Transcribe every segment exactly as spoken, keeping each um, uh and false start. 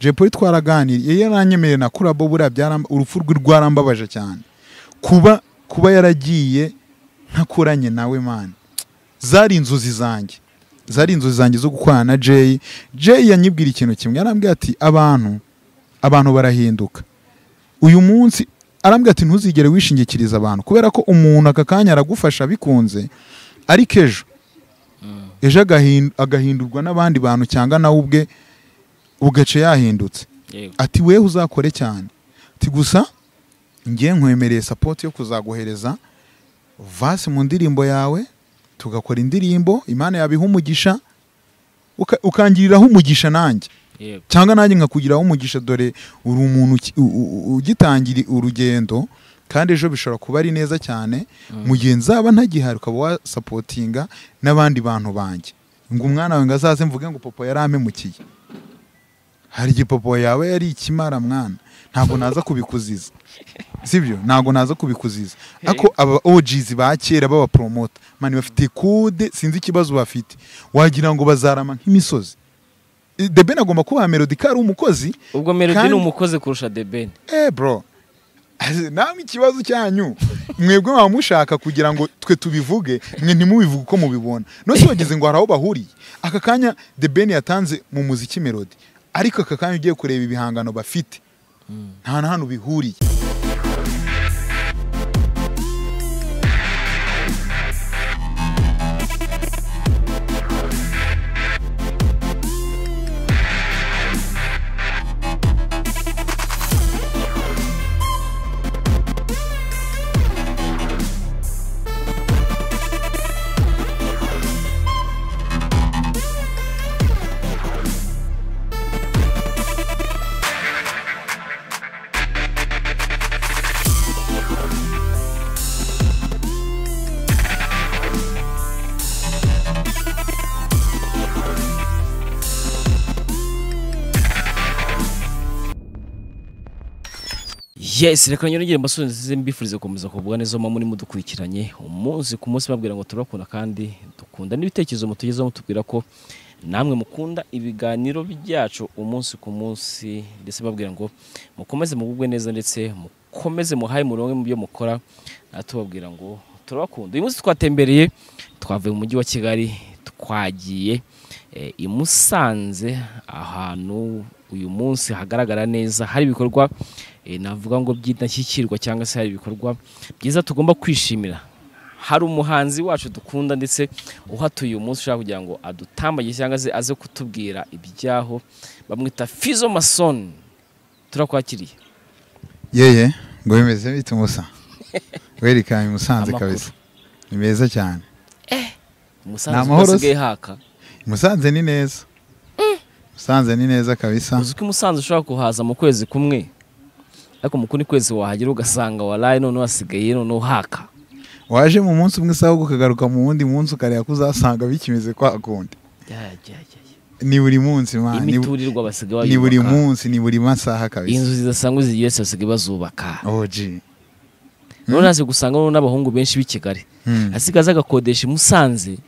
Jay Polly twaraganiriye yaranyemereye nakura bo buriya byaramba urufu rw'Yarambabaje cyane kuba kuba yaragiye ntakoranye nawe man zari inzozi zanjye zari inzozi zanjye zo gukorana na Jay Jay yanyibwira ikintu kimwe yarambwiye ati abantu abantu barahinduka uyu munsi arambwiye ati ntuzigere wishingikiriza abantu kubera ko umuntu akakanya aragufasha bikunze ari kejo ejo agahindurwa n'abandi bantu cyangwa nawe ubwe ugace yahindutse ati wewe uzakore cyane ati gusa ngiye nkwemereye support yo kuzaguhereza vase mu ndirimbo yawe tugakora indirimbo Imana yabiha umugisha ukangiriraho umugisha nanjye cyangwa nanjye nkakugiraho umugisha dore uri umuntu ugitangira urugendo kandi ejo bishobora kuba ari neza cyane mugenzi aba ntagiharuka wa supportinga nabandi bantu banje ngo umwana wawe ngazaze mvuge ngo popo yaramemukiye hari gipopo yawe yari ikimara mwana ntabwo naza kubikuziza sibyo ntabwo naza kubikuziza ako aba O Gs bakera baba promoter mani bafite kude sinzi ikibazo bafite wagira ngo bazarama nk'imisozi The Ben agomba kuba Melody kari umukozi ubwo Melody ni umukozi kurusha The Ben eh bro namwe ikibazo cyanyu mwebwe bamushaka kugira ngo twe tubivuge mwe ntimubivuge uko mubibona nose bageze ngo haraho bahuriye aka kanya The Ben yatanze mu muziki Melody ariko aka kanya ugiye kureba ibihangano bafite nta nahano bihuriye Yes, rekanye n'ugire mbasonze mbifurize komeza kuvuga neza mu muri mudukurikiranye umunsi ku munsi babwira ngo turakunda kandi dukunda n'ibitekerezo mutugezaho mutubwira ko namwe mukunda ibiganiro byacu umunsi ku munsi ndetse babwira ngo mukomeze mugubwe neza ndetse mukomeze muhaye murongo mu byo mukora atubabwira ngo turakunda uyu munsi twatembereye twavuye mu mujyi wa Kigali twagiye imusanze ahantu uyu munsi hagaragara neza hari bikorwa navuga ngo by'indashyikirwa cyangwa se hari ibikorwa byiza tugomba kwishimira hari umuhanzi wacu dukunda ndetse uhatuye uyu munsi ushaka kugira ngo adutambaye cyangwa se aze kutubwira ibyaho bamwita Fizo Mason turakwakiriye yeye ngo bimeze bite Musa werikanye Musanze kabisa ni meza cyane eh Musanze usigaye haka Musanze ni neza Musanze ni neza kabisa uzi ko Musanze ushaka kuhaza mu kwezi kumwe Ako mukuni kwezi wahagira ugasanga walaye none wasigaye none uhaka waje mu munsi umwe saho ukagaruka mu wundi munsi ukare yakuzasanga bikimeze kwa kundi yeah, yeah, yeah. ni buri munsi man ni imiturirwa basigaye ni buri munsi ni buri masaha kabisa inzu zisanga zigiye sasigaye bazubaka O G none hasi gusanga none abahungu benshi b'Kigali asigaza gakodesha Musanze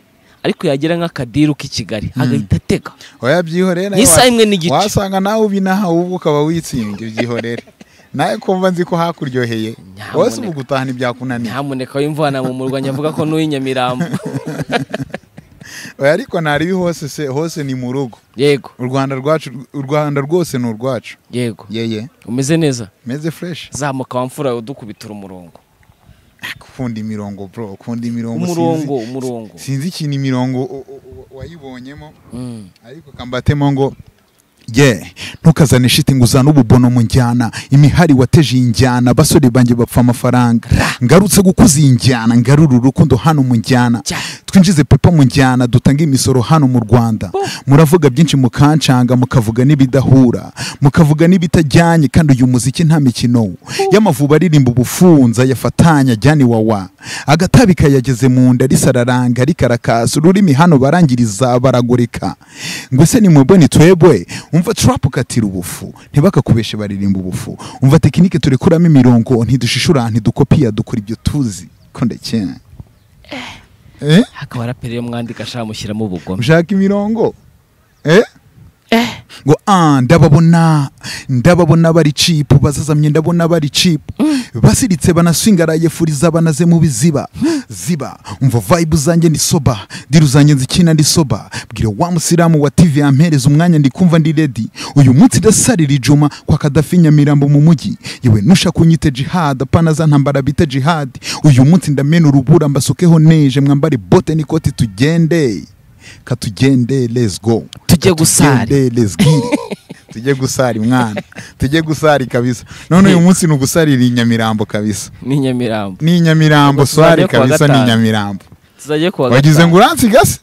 ariko yagira nk'akadiru k'Kigali agahita teka oya byihorera nawe isayimwe n'igice wasanga nawe ubinaha ubwo kaba witsinge byihorera naye kumva nzi ko hakuryoheye wose mugutahana ibyakunaniye nyamuneka wimvana mu murwa nyavuga ko n'uyinyamirambo oya ariko nari bihose se hose ni mu rugo yego u Rwanda rwacu u Rwanda rwose ni urwacu yego yeye umeze neza meze fresh zamuka wamfura udukubitura umurongo akufunda imirongo bro akunda imirongo umurongo umurongo sinzi ikintu imirongo wayibonyemo ariko kambatemo ngo Yeah, ntukazane shitingu za n'ububono mu njyana imihari wateje injyana basore banje bapfa amafaranga ngarutse gukuzi injyana ngaruru rukundo hano mu njyana twinjize pepa mu njyana dutanga imisoro hano mu Rwanda muravuga byinshi mukancanga mukavuga n'ibidahura mukavuga n'ibitajyanye kandi uyu muziki nta mikino y'amavuba aririmba ubufunza yafatanya jyani wawa agatabi kayageze mu nda risararanga rikarakaza ururimi hano barangiriza baragurika ngwese ni mwebwe ni twebwe umva trap katira ubufu ntibakakubeshe baririmba ubufu umva tekinike turekuramo imirongo ntidushishura ntidukopia dukora ibyo tuzi ko ndakena eh akabara perere mwandika shamushyira mu bugoma ushaka imirongo eh eh ngo ah ndababona ndababona bari cheap bazazamye ndabona bari cheap basiritse banaswingaraye furiza banaze mu biziba ziba umva vibe zanjye ni soba diruzanjye nzikina ndi soba bwire wa musiramu wa T V yampereza umwanya ndikumva ndi ready uyu munsi dasarira ijuma kwa kadafinya mirambo mu mugi yewe nusha kunyite jihad panaza ntambara bita jihad uyu munsi ndamena urubura mbasokeho neje mwambare bote nikoti tugende katugende let's go tujye gusari let's go tujye gusari mwana tujye gusari kabisa none uyu munsi nugusarira inyamirambo kabisa ni inyamirambo ni inyamirambo swari kabisa ni inyamirambo tuzaje kwa gatatu wagize nguransi gase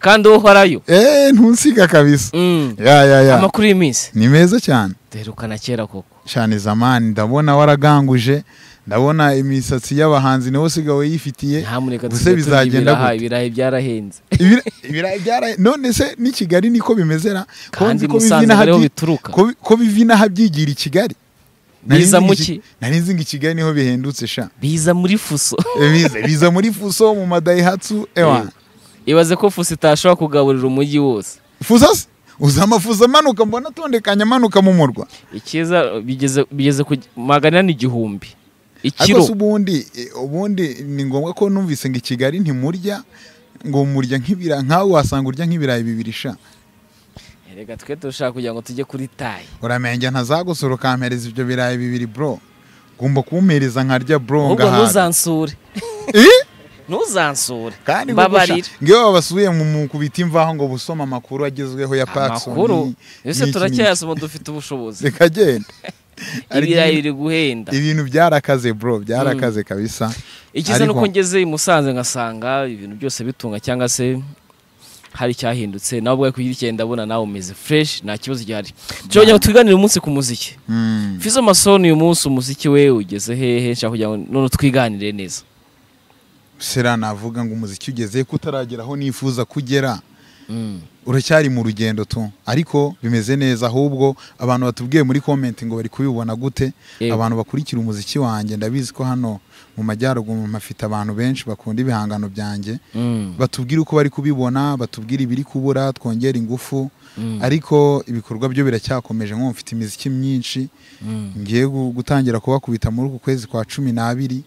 kandi uharayo eh ntunsiga kabisa mm. ya ya ya amakuru y'imisi ni meza cyane derukana kera koko cyane zamani ndabona waraganguje ndabona imisatsi y'abahanzi niho sigawe yifitiye buse bizagenda gute ibirayi byarahenze ibirayi byarahe none se ni Kigali niko bimezera kandi ko bivina habi ko bivina habyigira Kigali biza muki narinzi ngi Kigali niho bihendutse sha biza muri fuso biza biza muri fuso mu madaihatsu ewa ibaze ko fuso itashobora kugaburira umugi wose fuso uzama fuso manuka mbona tondekanya manuka mu murwa ikiza bigeze bigeze magana ni igihumbi ikiro ubundi ubundi ni ngombwa ko numvise ngo Kigali ntimurya ngo murya nk'ibira nkawe wasanga urya nk'ibirayi bibiri sha erega twe dushaka kugira ngo tujye kuri tayi uramenye ntazagusura kampereza ibyo birayi bibiri bro gomba kumereza nkarya bro ngaha ngo uzansure eh nuzansure kandi babarira ngiye babasuye mu kubita imvaho ngo busoma makuru agezweho ya Paxson makuru yose turacyasoma dufite ubushobozi bikagenda ibirayi biri guhenda ibintu byarakaze bro byarakaze kabisa ikize nuko ngeze imusanze ngasanga ibintu byose bitunga cyangwa se hari cyahindutse nabwo bwo kugirikenda abona nawo meze fresh nta kibazo cyari cyo njya tuganira umunsi ku muziki Fizo Masoni uyu munsi umuziki we ugeze hehe cyangwa kujya none twiganire neza sera navuga ngo umuziki ugeze kutarageraho nifuza kugera uracyari mu rugendo tu ariko bimeze neza ahubwo abantu batubwiye muri comment ngo bari kubibona gute abantu bakurikira umuziki wanjye ndabizi ko hano mu majyaruguru mafite abantu benshi bakunda ibihangano byanjye batubwira uko bari kubibona batubwira ibiri kubura twongera ingufu ariko ibikorwa byo biracyakomeje nko mfite imiziki myinshi ngiye gutangira kubakubita muri uku kwezi kwa cumi n'abiri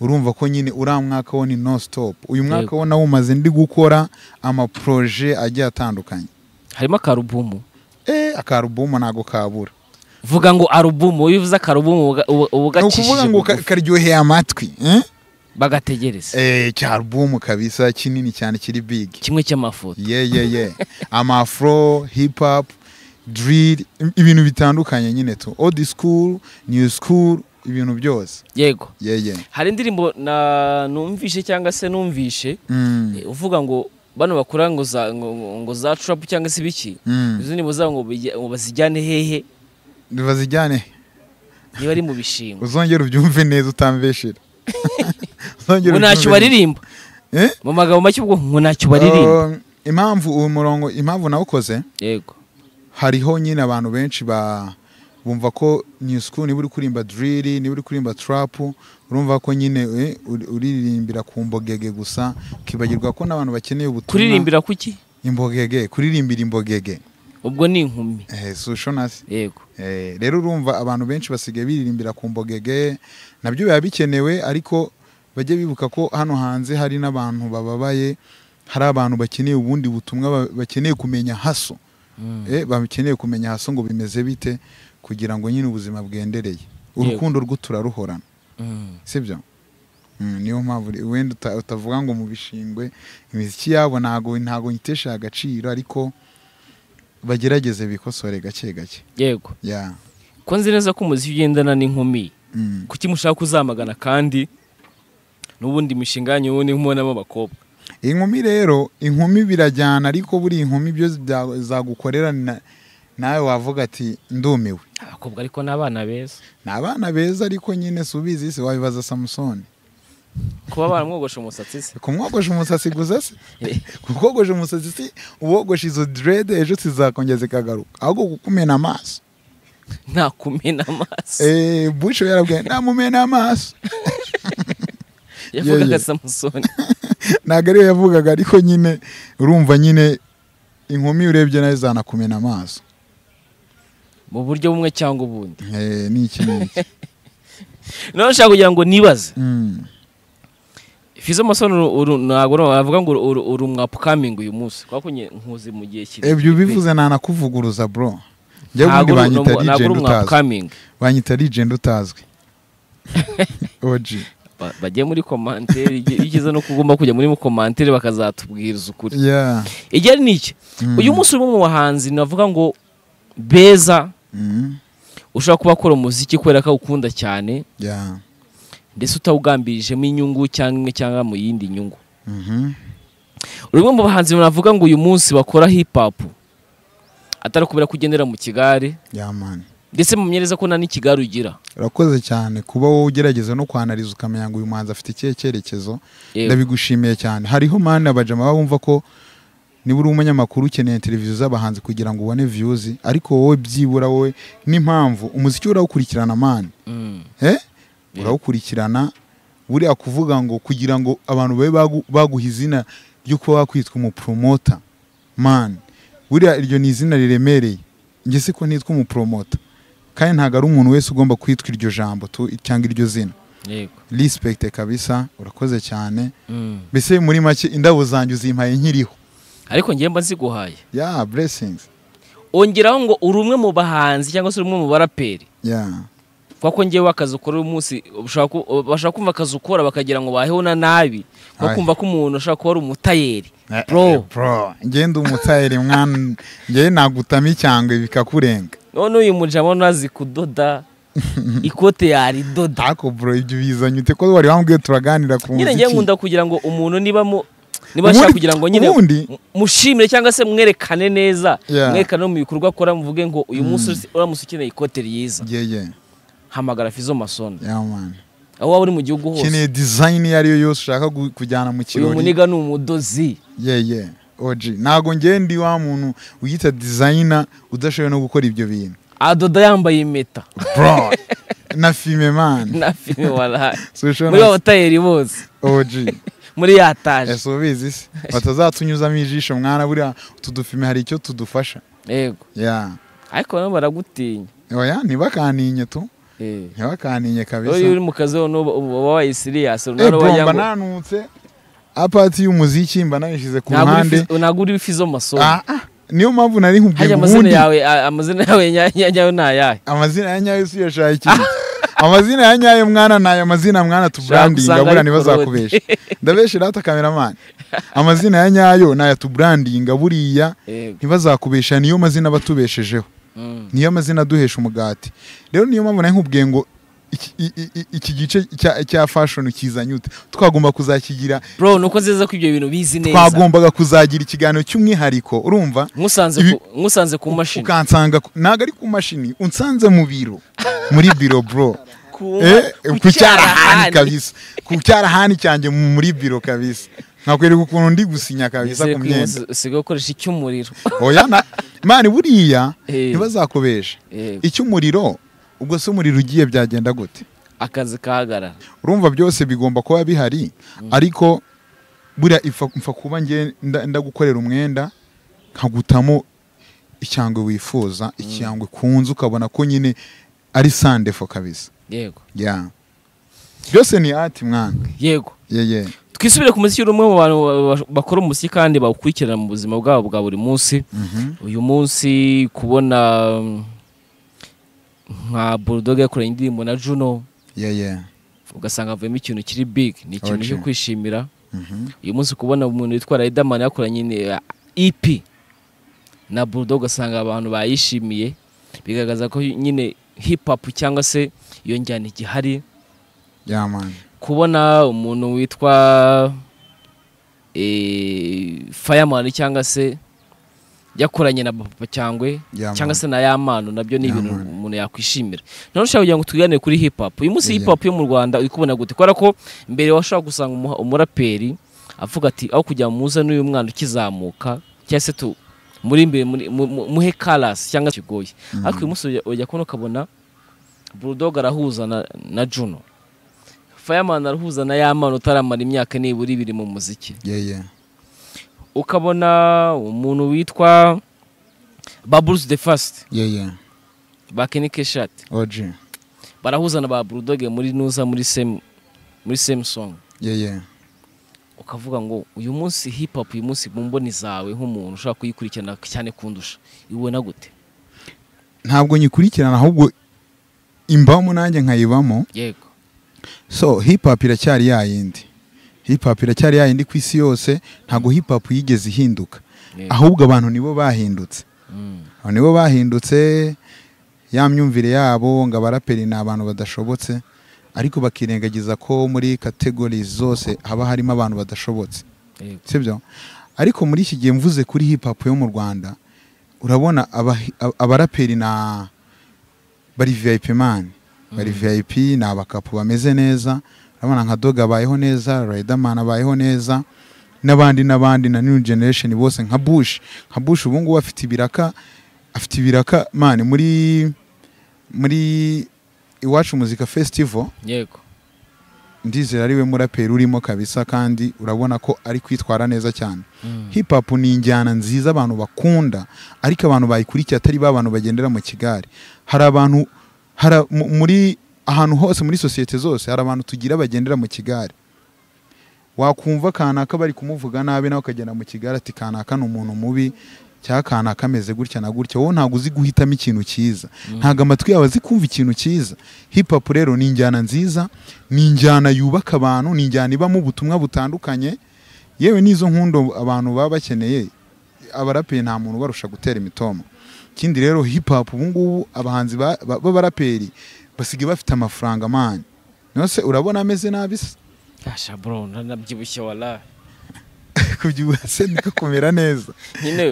urumva ko nyine ura mwaka woni non stop uyu mwaka wona wumaze ndi gukora ama projet agiye atandukanye harimo karubumu eh akarubumu nago kabura vuga ngo arubumu uyivuza karubumu ubugakishije ukuvuga ngo karyohe amatwi eh bagategereza eh cyarubumu kabisa kinini cyane kiri big kimwe cy'amafoto ye ye ye ama afro hip hop drill ibintu bitandukanye nyine to old school new school ibintu byose yego yeye yeah, yeah. Hari ndirimbo na numvishe cyangwa se numvishe mm. E, uvuga ngo bano bakora ngo za ngo za trap cyangwa se biki izo ni boza ngo bazijyane hehe bazijyane niba ari mu bishingo uzongera ubyumve neza utamveshira uzongera unacyo baririmba eh mu magabo make ubwo ngo nacyo baririmba uh, impamvu uwo murongo impamvu nawukoze yego hariho nyine abantu benshi ba bumva ko new school ni buri kurimba drill ni buri kurimba trap urumva ko nyine uririmbira ku mbogege gusa kibagirwa ko nabantu bakeneye ubutumwa kuririmbira kuki imbogege kuririmbira imbogege ubwo ni inkumi eh so shonasi yego eh rero urumva abantu benshi basigaye biririmbira ku mbogege nabyo biba bikenewe ariko bajye bibuka ko hano hanze hari nabantu bababaye hari abantu bakeneye ubundi butumwa bakeneye kumenya haso mm. eh bakeneye kumenya haso ngo bimeze bite kugira ngo nyine ubuzima bwendereye urukundo rw'uturaruhorana sibyo niyo mpamvu wenda utavuga ngo mu bishingwe imiziki yabo nago ntago nyitesha agaciro ariko bagerageze bikosore gake gake yego ya ko nzi neza ko umuziki ugendana n'inkumi kuki mushaka kuzamagana kandi n'ubundi mishinganyo ubone nk'umonamo bakobwa inkumi rero inkumi birajyana ariko buri inkumi byo zagukorera nawe wavuga ati ndumiwe akobwa ariko nabana beza nabana beza ariko nyine subizi se wabibaza Samson kuba baramwogosha umusatsi se kumwogosha umusatsi gusa se kugogosha umusatsi se ubogosha izo dread ejo tizakongeza kagaruka ahubwo gukumena amaso nta kumena amaso eh busho yarabwe nta mumena amaso yavuga Samson nagari yavugaga ariko nyine urumva nyine inkumi urebye nayo zanakumena amaso mu buryo bumwe cyangwa ubundi. Eh ni iki n'iki no nshaka kugira ngo nibaze Fizo Masono nago navuga ngo uri umwapcoming uyu munsi kwakunye nkuzi mu gihe kiri. Ebyo bivuze nana kuvuguruza bro. Njye bundi banyita legend utazwi. Banyita legend utazwi. Oji. Baje muri commentaire igize no kugomba kujya muri mu commentaire bakazatubwiriza ukuri. Yeah. Ije ni iki? Uyu munsi uri mu bahanzi navuga ngo beza. Mhm. Ushaka kuba akora muziki kwera ka ukunda cyane. Yeah. Ndese utawugambirije mu inyungu cyangwa cyangwa mu yindi nyungu. Mhm. Urimo mu bahanzi navuga ngo uyu munsi bakora hip hop. Atari kubera kugendera mu kigare. Yeah man. Ndese mumyereza ko nani kigare ugira. Urakoze cyane kuba wowe ugerageza no kwanariza ukamenya ngo uyu muhanzi afite icyerekezo. Ndabigushimiye cyane. Hariho man abajama bumva ko ni buri umunyamakuru ukeneye televiziyo z'abahanzi kugira ngo ubone views, ariko wowe byibura wowe n'impamvu umuziki urawukurikirana man. Mhm. Eh? Urawukurikirana buri akuvuga ngo kugira ngo abantu babe baguha izina ryo kuba wakwitwa umu promoter man, buri iryo ni izina riremereye. Nge se ko nitwa umu promoter kandi ntago ari umuntu wese ugomba kwitwa iryo jambo cyangwa iryo zina. Yego respect kabisa, urakoze cyane. Bese muri make indabo zanjye zimpaye nkiriho, ariko ngiye mba nziguhaye. Yeah, blessings. Ongeraho ngo urumwe mu bahanzi cyangwa se urumwe mu baraperi. Yeah. Kwako ngiye wakazukora umunsi bashaka kumva kazukora bakagira ngo bahehona nabi bakumva ko umuntu ashaka kuba umutayeri. Bro bro ngende umutayeri mwana ngiye nagutama icyangwe bikakurenga. None uyu mujama nazi kudoda ikote yari doda. Ako bro ibyo bizanye ute ko wari wambwiye turaganira ku munsi. Nyine ngiye ngunda kugira ngo umuntu niba mu niba ashaka kugira ngo nyine mushimire cyangwa se mwerekane neza mwerekane mu bikorwa akora mvuge ngo uyu munsi uramusukineye ikote ryiza. Yeah yeah. Hamagara Fizo Masono. Yeah man. Aho wari mu gihugu hose. Kine design yari yo yose ushaka kujyana mu kirori. Uyu muniga ni umudozi. Yeah yeah. Oji nago ngiye ndi wa muntu uyita designer udashoboye no gukora ibyo bintu. Adoda yambaye impeta. Bro. Na fime man. Na fime wala. Muri hoteli bose. Oji. Muri yataje. Eso bizisi. Batazatunyuza mijisho mwana buri tudufime hari icyo tudufasha. Yego. Yeah. Ariko no baragutinya. Oya ni bakaninye tu. Eh yakaninye kabisa. Oyo uri mukazo no wabaye serious no bajya ngo bananutse apati y'umuziki mba nabishize ku hande. Unaguri Fizo Masono. Ah ah niyo mpamvu nari nkubwiye amazina yawe amazina yawe nyayo nayaye. Amazina yanyayo si yashaye ikintu. Amazina yanyayo mwana nayo amazina mwana tu branding abura nibazakubesha. Ndabeshira hata cameraman. Amazina yanyayo nayo tu branding aburiya nibazakubesha niyo mazina batubeshejeho. Niyo amazina duhesha umugati. Rero niyo mpamvu naye nkubwiye ngo iki gice cya fashion kizanye ute twagomba kuzakigira. Bro nuko nzeza ko ibyo bintu bizi neza twagombaga kuzagira ikiganiro cy'umwihariko. Urumva nkusanze nkusanze ku mashini ukansanga naga ari ku mashini unsanze mu biro muri biro bro. Eh kucyarahani kabisa kucyarahani cyanjye muri biro kabisa. Nakwereka ukuntu ndi gusinya kabisa ku myenda sigo koresha icyumuriro. Oya na mani buriya nibazakobesha icyumuriro ubwo se umuriro ugiye byagenda gute akazi kahagarara. Urumva byose bigomba kuba bihari, ariko buriya mfa kuba ngiye ndagukorera umwenda nkagutamo icyangwe wifuza icyangwe kunzu ukabona ko nyine ari sande fo kabisa. Yego. Yeah. Byose ni ati mwanka. Yego. Yeah yeah. Kisubira ku muziki rumwe mu bantu bakora umusiki kandi bakurikirana mu buzima bwabo bwa buri munsi. Uyu munsi kubona nka Bulldog yakora indirimbo na Juno. Yeah yeah. Ugasanga avuyemo ikintu kiri big, ni ikintu cyo kwishimira. Uyu munsi kubona umuntu witwa Riderman yakoranye E P na Bulldog ugasanga abantu bayishimiye, bigaragaza ko nyine hip hop cyangwa se iyo njyana igihari. Yeah man. Kubona umuntu witwa eh Fireman cyangwa se yakoranye na Papa cyangwe cyangwa se na Yamano nabyo ni ibintu umuntu yakwishimira. None ushaka kugira ngo tuganire kuri hip hop. Uyu munsi hip hop yo mu Rwanda uri kubona gute? Kora ko mbere washaka gusanga umuraperi avuga ati aho kujya muza n'uyu mwana ukizamuka cyangwa se tu muri imbere muhe kalas cyangwa kigoye. Ariko uyu munsi ujya kubona kabona Bulldog arahuza na, na Juno. Fireman arahuza na Yamano utaramara imyaka niburi biri mu muziki. Yeah yeah. ukabona umuntu witwa Babulus the First. Yeah, yeah. Bakenike Shat. Oje. Barahuza na ba Brudoge muri nuza muri same muri same song. Yeah, yeah. Ukavuga ngo uyu munsi hip hop uyu munsi bumboni zawe nk'umuntu ushaka kuyikurikirana cyane kundusha. Iwe na gute? Ntabwo nyikurikirana ahubwo imbamo nanjye nkayibamo. Yego. So hip hop iracyari yayindi. Hip hop iracyari yayindi kwisi yose, ntago hip hop yigeze ihinduka. Ahubwo abantu nibo bahindutse. Mm. Nibo bahindutse yamyumvire yabo ngo abaraperi ni abantu badashobotse, ariko bakirengagiza ko muri categories zose haba harimo abantu badashobotse. Sibyo? Ariko muri iki gihe mvuze kuri hip hop yo mu Rwanda, urabona abaraperi na bari V I P man. Bari V I P na abakapu bameze neza, urabona nka Doga bayeho neza, Riderman abayeho neza, nabandi nabandi na new generation bose nka Bush, nka Bush ubu ngo afite ibiraka, afite ibiraka man muri muri iwacu muzika festival. Yego. Ndizera ariwe muraperi urimo kabisa kandi urabona ko ari kwitwara neza cyane. Mm. Hip hop ni injyana nziza abantu bakunda, ariko abantu bayikurikira atari babantu bagendera mu kigari. Hari abantu hara muri ahantu hose muri societe zose hari abantu tugira bagendera mu kigari. Wakumva kanaka bari kumuvuga nabe nawe akagenda mu kigari ati kanaka ni umuntu mubi, cyakana kameze gutya na gutya, wowe ntago uzi guhitamo ikintu cyiza. Mm. Ntaga amatwi yawe zikumva ikintu cyiza. Hip hop rero ni injyana nziza, ni injyana yubaka abantu, ni injyana ibamo ubutumwa butandukanye. Yewe nizo nkundo abantu baba bakeneye, abaraperi nta muntu barusha gutera imitomo. Kindi rero hip hop ubu ngubu abahanzi b'abaraperi ba, ba basige bafite amafaranga man. Nose urabona ameze nabisa. Asha bro nabyibushye wala. Kubyubatse niko kumera neza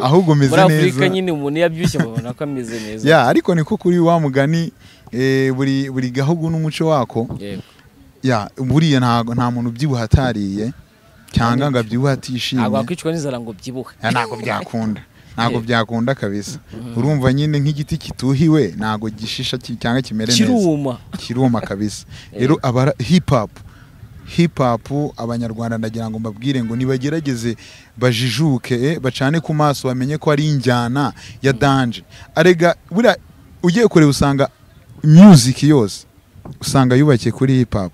ahubwo meze neza muri Afrika nyine umuntu yabyibushye babona ko ameze neza. Ya ariko niko kuri wa mugani eh buri buri gahugu n'umuco wako. Yego. Ya buriye ntago nta muntu byibuha hatariye cyangwa ngo byibuha atishimye ntago akicwa n'inzara ngo byibuha ntago byakunda ntago byakunda kabisa. Urumva nyine nk'igiti kituhiwe ntago gishisha cyangwa kimere neza kiruma kiruma kabisa. Rero aba hip hop hip hop abanyarwanda ndagira ngo mbabwire ngo nibagerageze bajijuke bacane ku maso bamenye ko ari injyana ya danger. Arega bura ugiye kure usanga music yose usanga yubakiye kuri hip hop.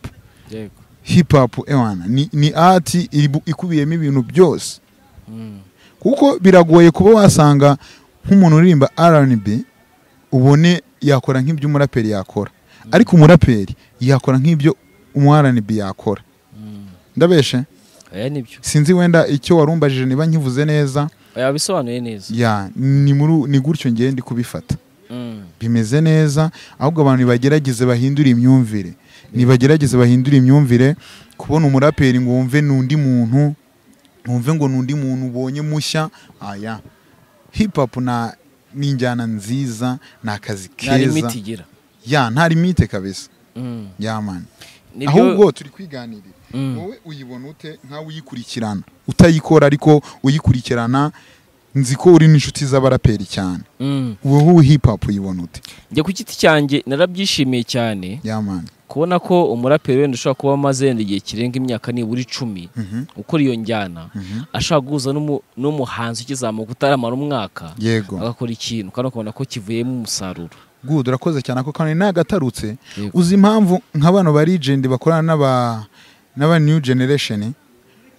Yego. Hip hop ewana ni, ni art ikubiyemo ibintu byose. Mm. Kuko biragoye kuba wasanga nk'umuntu urimba R and B ubone yakora nk'ibyo umuraperi yakora. Mm. Ariko umuraperi yakora nk'ibyo umwaranibye yakora. Mm. Ndabeshe? Aya nibyo. Sinzi wenda icyo warumbajije niba nkivuze neza. Aya bisobanuye neza. Ya, ni muri ni gutyo ngiye ndi kubifata. Mm. Bimeze neza ahubwo abantu bagerageze bahindura imyumvire. Mm. Ni bagerageze bahindura imyumvire kubona umuraperi ngo wumve nundi muntu, wumve ngo nundi muntu ubonye mushya. Aya. Hip hop na ninjyana nziza nakazi keza. Nari mitigira. Ya, ntari mite kabisa. Mm. Ya man. Ahubwo turi kwiganirira. Wowe uyibona ute nkawe uyikurikirana utayikora ariko uyikurikirana nzi ko uri n'inshuti z'abaraperi cyane. Wowe hip hop uyibona ute? Njye ku kiti cyanjye narabyishimiye cyane. Yamana. Kubona ko umuraperi wenda ushaka kuba amazende igihe kirenga imyaka niburi icumi ukora iyo njyana ashaka guza n'umuhanzi ukizamuka utaramara umwaka agakora ikintu kandi ukabona ko kivuyemo umusaruro. Good urakoze cyane ako kandi nagatarutse. Uzi impamvu nk'abano ba legend bakorana n'aba n'aba new generation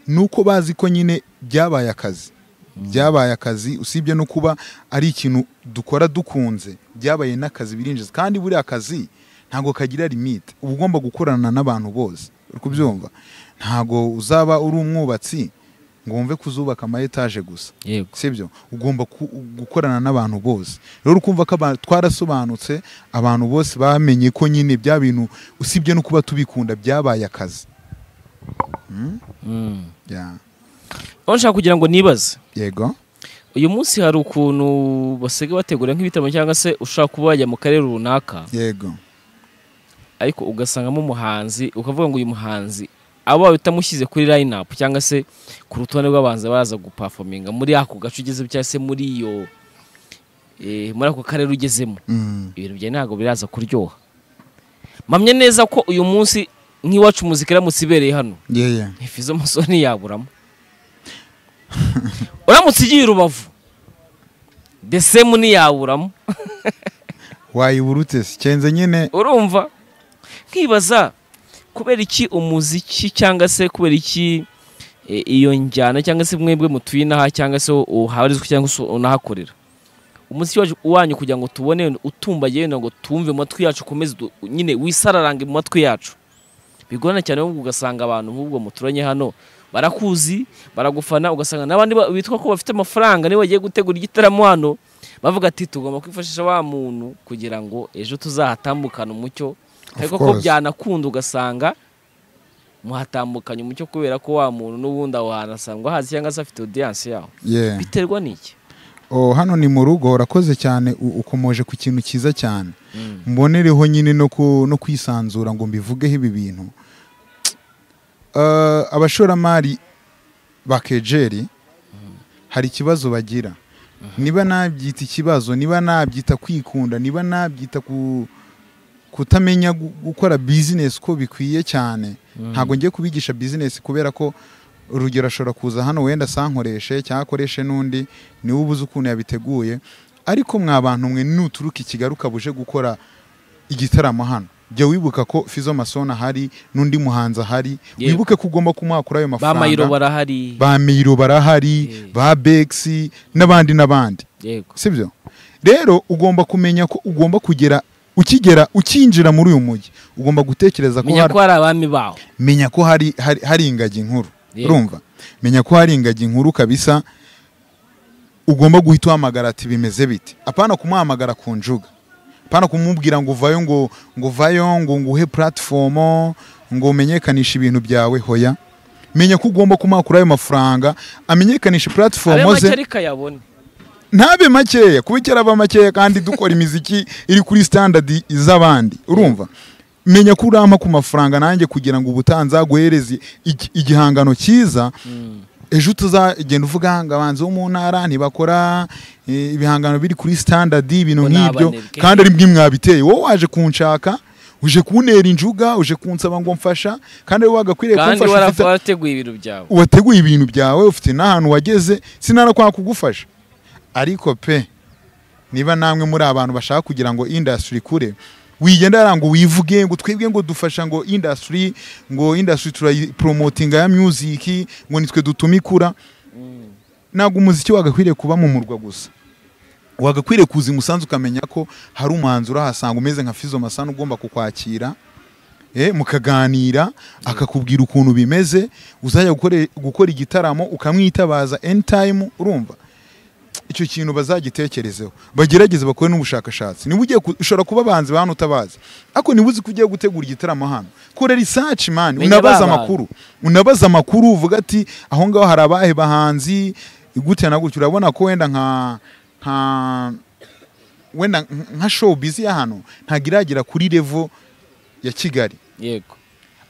nuko bazi ko nyine byabaye akazi. Byabaye akazi usibye no kuba ari ikintu dukora dukunze byabaye nakazi birinjiza kandi buri akazi ntago kagira limit. Ubugomba gukorana n'abantu bose ukubyumva ntago uzaba uri umwubatsi ngombe kuzubaka ama etage gusa. Sibyo? Ugomba gukorana n'abantu bose. Rero ukumva ko twarasobanutse abantu bose bamenye ko nyine bya bintu usibye no kuba tubikunda byabaye akazi. Mm? Mm. Yeah. Onshaka kugira ngo nibaze. Yego. Uyu munsi hari ukuntu basege bategura nk'ibitamo cyangwa se ushaka kubajya mu karere runaka. Yego. Ariko ugasangamo umuhanzi ukavuga ngo uyu muhanzi aba bitamushyize kuri lineup cyangwa se ku rutonde rw'abanze baraza guperforminga muri ako gacugeze cyase muri iyo eh muri ako karere ugezemo. Mm. Ibintu bya ntago biraza kuryoha. Mamye neza ko uyu munsi nkiwacu muzikira musibereye hano. Yeah, yeah. Ifizo musoni yaburamo. Uramu sijiru bavu. The same ni ya uramu. Why urutes? Chenze nyine. Urumva. Kibaza. Kubera iki umuziki cyangwa se kubera iki iyo njyana cyangwa se mwebwe mutwina ha cyangwa se uharizwe cyangwa se unahakorera umunsi wanyu kugira ngo tubone utumba yeno ngo tumve matwi yacu komeze nyine wisararange mu matwi yacu bigorana cyane ngo ugasanga abantu ubwo muturanye hano barakuzi baragufana ugasanga nabandi bitwa ko bafite amafaranga ni wagiye gutegura igitaramo hano bavuga ati tugomba kwifashisha wa muntu kugira ngo ejo tuzahatambukana umucyo ariko ko byanakunda ugasanga muhatambukanye umucyo kubera ko wa muntu n'ubundi wahanasangwa hazi cyangwa se afite audience yaho biterwa n'iki oh hano ni mu rugo urakoze cyane ukomoje ku kintu kiza cyane mbonereho nyine no no kwisanzura ngo mbivugeho ibi bintu eh abashoramari bakejeri hari kibazo bagira niba nabyita ikibazo niba nabyita kwikunda niba nabyita ku kutamenya gukora business ko bikwiye cyane ntago ngiye kubigisha business kubera ko urugero ashora kuza hano wenda sankoreshe cyakoreshe nundi ni ubuze ukuntu yabiteguye ariko mwabantu mwe nuturuka ikigaruka buje gukora igitaramo hano je wibuka ko Fizo Masona hari nundi muhanza hari wibuke kugomba kumakura ayo mafaranga ba Mayiro barahari ba Mayiro barahari ba Bexi nabandi nabandi sibyo rero ugomba kumenya ko ugomba kugera ukigera ukinjira muri uyu mujyi ugomba gutekereza ko hari abami bawo menya ko hari hari ingagi nkuru urumva menya ko hari ingagi nkuru kabisa ugomba guhita uhamagara ati bimeze bite apana kumuhamagara kunjuga apana kumubwira ngo uvayo ngo ngo vayo ngo nguhe platform ngo umenyekanisha ibintu byawe hoya menya ko ugomba kumakura ayo mafaranga amenyekanisha platform ze ntabe makeya kubikera aba makeya kandi dukora imiziki iri kuri standard izabandi urumva menya kurama ku mafaranga nanjye kugira ngo ubutanza guhereze igihangano kiza ejo tuzagenda uvuga ngo abanzi bo mu ntara ntibakora ibihangano biri kuri standard ibintu nk'ibyo kandi ari bwimwe mwabiteye wowe waje kunshaka uje kunera injuga uje kunsaba ngo mfasha kandi wagakwiriye kumfasha kandi warateguye ibintu byawe wateguye ibintu byawe ufite n'ahantu wageze sinara kwa kugufasha ariko pe niba namwe muri abantu bashaka kugira ngo industry kure wigenda yarango wivuge ngo twebwe ngo dufasha ngo industry ngo industry turi promoting ya music ngo nitwe dutumikura nago umuziki wagakwiriye kuba mu murwa gusa wagakwiriye kuzi musanzu kamenya ko hari umwanzuro hasanga umeze nka Fizo Masana ugomba kukwakira eh mukaganira akakubwira ukuntu bimeze uzajya gukora igitaramo ukamwitabaza end time urumva icyo kintu bazagitekerezeho bagerageze bakore n'ubushakashatsi niba ugiye ushora kuba banzi bana utabaza ako niba uzi kugiye gutegura igitaramo hano kore research man unabaza amakuru unabaza amakuru uvuga ati aho ngaho hari abahe bahanzi gute na gutyo urabona ko wenda nka nka wenda nka showbiz ya hano ntagiragira kuri level ya Kigali yego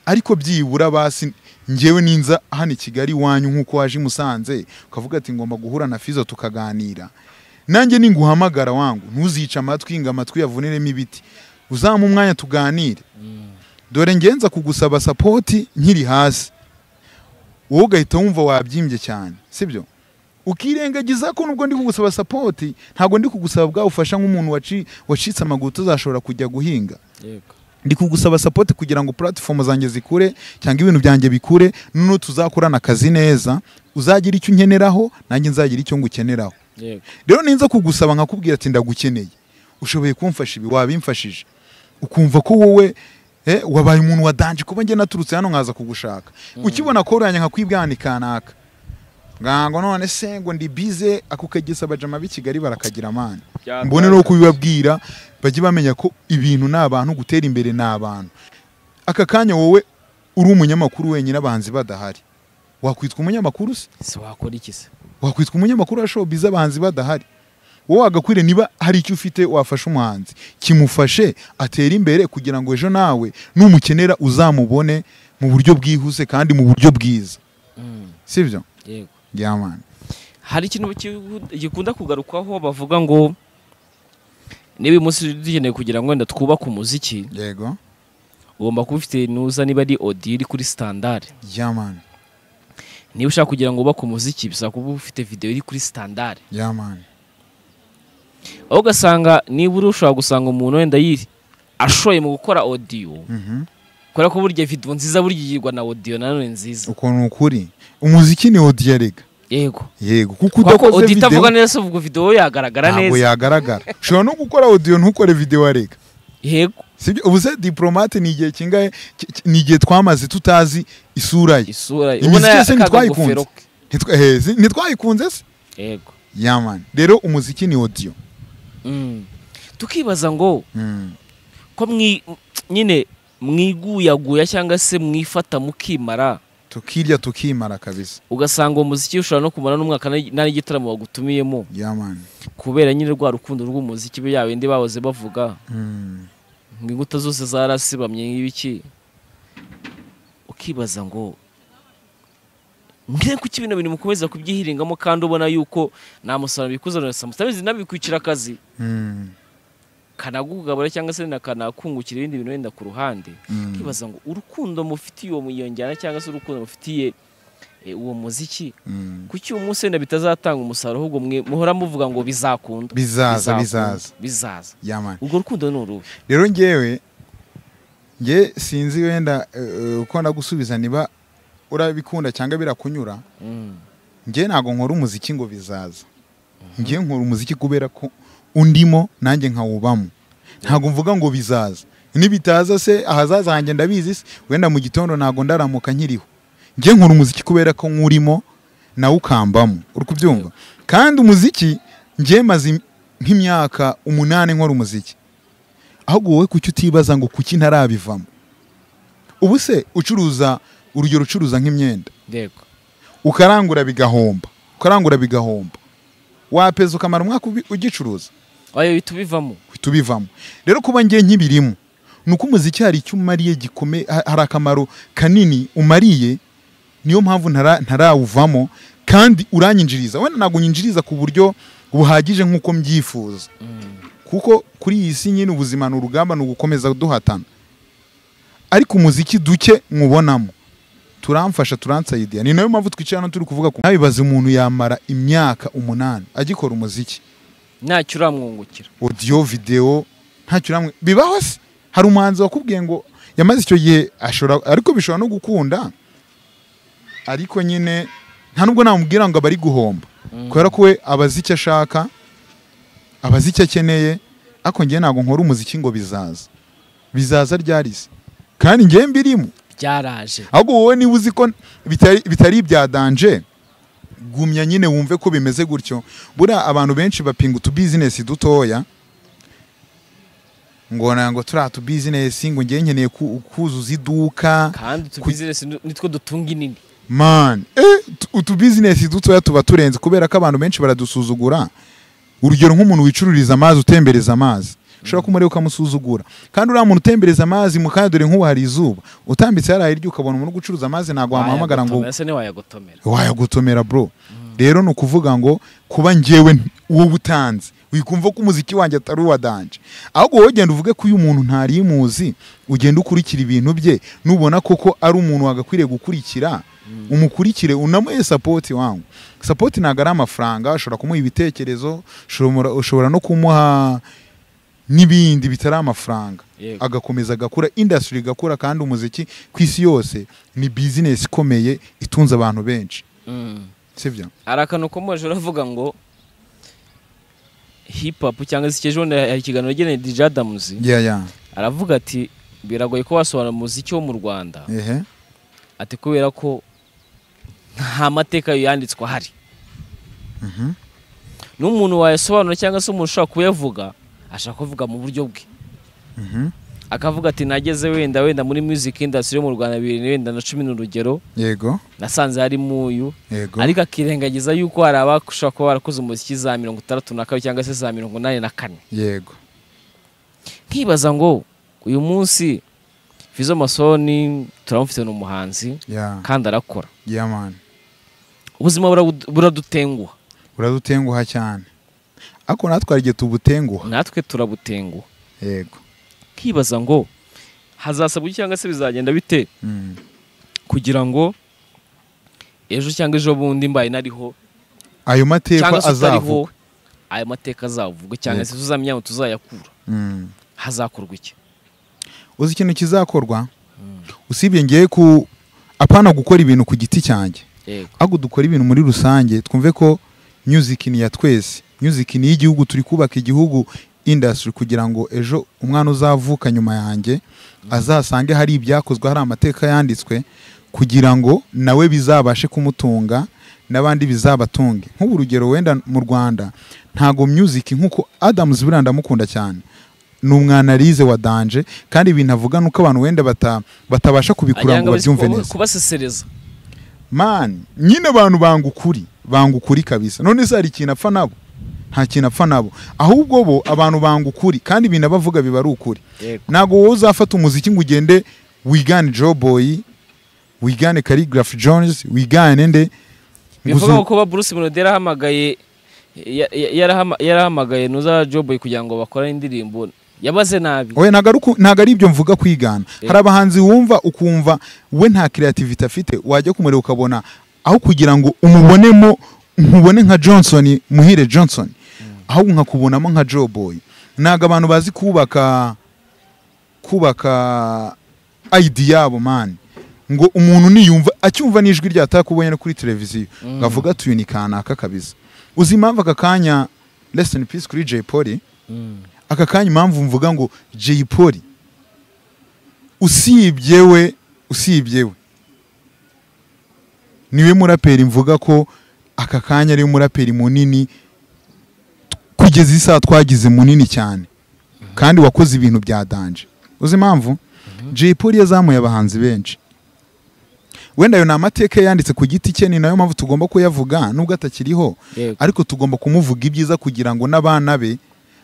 ariko byibura basi njewe ninza hani Kigali wanyu nkuko waje Musanze ukavuga ati ngomba guhura na Fizo tukaganira nanjye ninguhamagara wangu ntuzica amatwi inga amatwi yavuneremo ibiti uzamu umwanya tuganire dore ngenza kugusaba support nkiri hasi wowe ugahita wumva wabyimbye cyane sibyo ukirengagiza ko nubwo ndi kugusaba support ntago ndi kugusaba bwa ufasha nk'umuntu waci wacitse amagutu zashora kujya guhinga yego ndi kugusaba support kugira ngo platform zanjye zikure cyangwa ibintu byanjye bikure nuno tuzakorana kazi neza uzagira icyo nkeneraho nanjye nzagira icyo ngukeneraho yego rero ninza kugusaba nkakubwira ati ndagukeneye ushoboye kumfasha ibi wabimfashije ukumva ko wowe eh wabaye umuntu wadanje kuba nge naturutse hano nkaza kugushaka ukibona ko uranya nkakwibwanikanaka ngango none sengo ndi bize akukagisa abajama b'Kigali barakagira amana mbone no kubibabwira baje bamenya ko ibintu nabantu gutera imbere nabantu aka kanya wowe uri umunyamakuru wenyine abanzi badahari wakwitwa umunyamakuru se wakora iki se wakwitwa umunyamakuru wa showbiz abanzi badahari wowe wagakwire niba hari icyo ufite wafasha umuhanzi kimufashe atera imbere kugira ngo ejo nawe numukenera uzamubone mu buryo bwihuse kandi mu buryo bwiza sibyo yego yaman hari ikintu gikunda kugarukwaho bavuga ngo niba umunsi dukeneye kugira ngo wenda twubake umuziki yego ugomba kuba ufite nuza niba ari odiri kuri standard yaman Niba ushaka kugira ngo ubake umuziki bisaba kuba ufite video iri kuri standard. Yeah man. Aho gasanga nibura ushaka gusanga umuntu wenda yiri ashoye mu gukora audio. Mhm. Kora ko burya video nziza burigirwa na audio nanone nziza. Uko nukuri umuziki ni audio rega. Yego. Yego kuko udakoze video. Avuga neza uvuga video yagaragara neza. Nabo yagaragara. Ushobora no gukora audio ntukore video arega. Yego. Sibyo ubuze diplomate ni igihe kingahe ni igihe twamaze tutazi isura ye. Isura ye. Ubona yakagufero. Ntitwaheze ntitwayikunze se? Yego. Yaman. Rero umuziki ni audio. Mm. Tukibaza ngo mm. ko mwi nyine mwiguyaguya cyangwa se mwifata mukimara. Tukirya tukimara kabisa. Ugasanga umuziki ushobora no kumara n'umwaka nari gitaramo wagutumiyemo. Yaman. Kubera nyine rwa rukundo rw'umuziki byo yawe ndi baboze bavuga. Mm. Inguta zose zarasibamye ibiki ukibaza ngo ngire kuki bino bintu mukomeza kubyihiringamo kandi ubona yuko namusara bikuzana samustabizi nabikwikira akazi mm. kanagugabura cyangwa se nakanakungukira ibindi bintu wenda ku ruhande ukibaza mm. ngo urukundo mufitiye uwo muyonjyana cyangwa se urukundo mufitiye uwo muziki mm. kuki umunsi wenda bitazatanga umusaruro ahubwo mwe muhora muvuga ngo bizakunda bizaza bizaza bizaza yaman ubwo rukundo n'uruwe rero ngewe nge sinzi wenda uko uh, ndagusubiza niba urabikunda cyangwa birakunyura mm. nge nago nkora umuziki ngo bizaza mm -hmm. nge nkora umuziki kubera ko undimo nanjye nkawubamo ntago mvuga ngo bizaza nibitaza se ahazaza hanje ndabizi wenda mu gitondo nago ndaramuka nkiriho nje nkora umuziki kubera ko nkurimo na ukambamo uri kubyumva kandi umuziki nje mazi nk'imyaka umunane nkora umuziki ahubwo wowe kuki utibaza ngo kuki ntarabivamo ubu se ucuruza urugero ucuruza nk'imyenda yego ukarangura bigahomba ukarangura bigahomba wapeza ukamara umwaka ugicuruza ayo bitubivamo bitubivamo rero kuba ngiye nk'ibirimo nuko umuziki hari cyumariye gikome hari akamaro kanini umariye niyo mpamvu ntara ntarawuvamo kandi uranyinjiriza wenda nago nyinjiriza ku buryo buhagije nkuko mbyifuza kuko kuri iyi si nyine ubuzima n'urugamba no gukomeza duhatana ariko umuziki duke mubonamo turamfasha turansayidea ni nayo mpamvu twicirana turi kuvuga ko nabibaze umuntu yamara imyaka umunani agikora umuziki ntacyo uramwungukira audio video ntacyo uramwe bibaho se hari umuhanzi wakubwiye ngo yamaze icyo gihe ashora ariko bishora no gukunda ariko nyine nta nubwo namubwira ngo bari guhomba mm. kwera kuwe abazike ashaka abazike akeneye akongiye nago nkora umuziki ngo bizaza bizaza ryarise kandi ngiye mbirimo byaraje ahubwo wowe ni uzi ko bitari bitari byadanje gumya nyine wumve ko bimeze gutyo bura abantu benshi bapinga tu business dutoya ngona ngo turi atu business ngo ngiye nkeneye kuzuza iduka kandi tu business nitwo dutunga inini man eh utu business dutoya tuba turenze kubera ko abantu benshi baradusuzugura urugero nk'umuntu wicururiza amazi utembereza amazi ushobora mm. kumureka kamusuzugura kandi uri umuntu utembereza amazi mu kadore nk'ubu hari izuba utambitse hari iryo ukabona umuntu gucuruza amazi nago amahamagara ngo ese ni wayagotomera wayagotomera bro rero mm. nukuvuga ngo kuba ngewe uwo butanze wikumva ko umuziki wanjye atari wadanje ahubwo wowe genda uvuge ko uyu muntu ntari imuzi ugenda ukurikira ibintu bye nubona koko ari umuntu wagakwiriye gukurikira umukurikire unamuye support wangu support nagara amafaranga ashobora kumuha ibitekerezo ushobora no kumuha nibindi bitara amafaranga agakomeza agakura industry gakura kandi umuziki kwisi yose ni business ikomeye itunze abantu benshi mm. sibyo arakano ko moje uravuga ngo hip hop cyangwa zikejonda ya kigano gene D J Adams yeah yeah aravuga ati biragoye ko wasohora muziki wo mu Rwanda ehe yeah. ati kubera ko nta mateka yanditswe hari mhm mm n'umuntu wayasobanura cyangwa se umuntu ushaka kuyavuga ashaka kuvuga mu buryo bwe mhm mm akavuga ati nageze wenda wenda muri music industry yo mu Rwanda bibiri na cumi n'urugero yego nasanze ari muyu ariko akirengagiza yuko hari abakusha ko barakoze umuziki za mirongo itandatu na kabiri cyangwa se za mirongo inani na kane yego nkibaza ngo uyu munsi Fizo Masoni turamufite no muhanzi yeah. kandi arakora yeah man ubuzima buradutenguha buradutenguha cyane ako natwe arige tubutenguha natwe turabutenguha yego kibaza ngo hazasabwa cyangwa se bizagenda bite mm. kugira ngo ejo cyangwa ejo bundi mbaye nariho ayo mateka azavuga ayo mateka azavuga cyangwa se tuzamenya tuzayakura mm. hazakorwa iki uzi ikintu kizakorwa mm. usibye ngiye ku apana gukora ibintu ku giti cyanjye ahubwo dukora ibintu muri rusange twumve ko music ni ya twese music ni igihugu turi kubaka igihugu industry kugira ngo ejo umwana uzavuka nyuma yanjye azasange hari ibyakozwe hari amateka yanditswe kugira ngo nawe bizabashe kumutunga nabandi bizabatunge nk'ubu rugero wenda mu Rwanda ntago music nkuko Adams Biranda mukunda cyane numwana arize wa danje kandi ibintu avuga nuko abantu wenda bata batabasha kubikura ngo babyumve neza kubasesereza man nyine abantu bangukuri bangukuri kabisa none se ari kintu apfa nabo nta kintu apfa nabo ahubwo bo abantu bangukuri kandi ibintu abavuga bibari ukuri nago wowe uzafata umuziki ngo ugende wigane Joboy wigane Calligraph Jones wigane nde bivuga ko ba Bruce Melodera hamagaye yarahamagaye nuza Joboy kugira ngo bakora indirimbo yabaze nabi oye nagaruko nagari ibyo mvuga kwigana hari abahanzi wumva ukumva we nta creativity afite wajye kumureka ukabona aho kugira ngo umubonemo nkubone nka Johnson muhire Johnson aho nkakubonamo nka Joboy naga abantu bazi kubaka kubaka idea yabo man ngo umuntu niyumva acyumva nijwi ryatakubonye kuri televiziyo ngavuga mm. tuyunikana aka kabiza uzimamva akakanya Rest in Peace kuri Jay Polly mm. akakanya impamvu mvuga ngo Jay Polly usibyewe usibyewe niwe muraperi mvuga ko akakanya ari umuraperi munini kugeza isa twagize munini cyane mm -hmm. kandi wakoze ibintu bya danje uzimamvu mm -hmm. Jay Polly yazamuye abahanzi benshi wenda yo na mateka yanditse ku giti cye ni nayo mpamvu tugomba kuyavuga nubwo atakiriho ariko tugomba kumuvuga ibyiza kugira ngo nabana be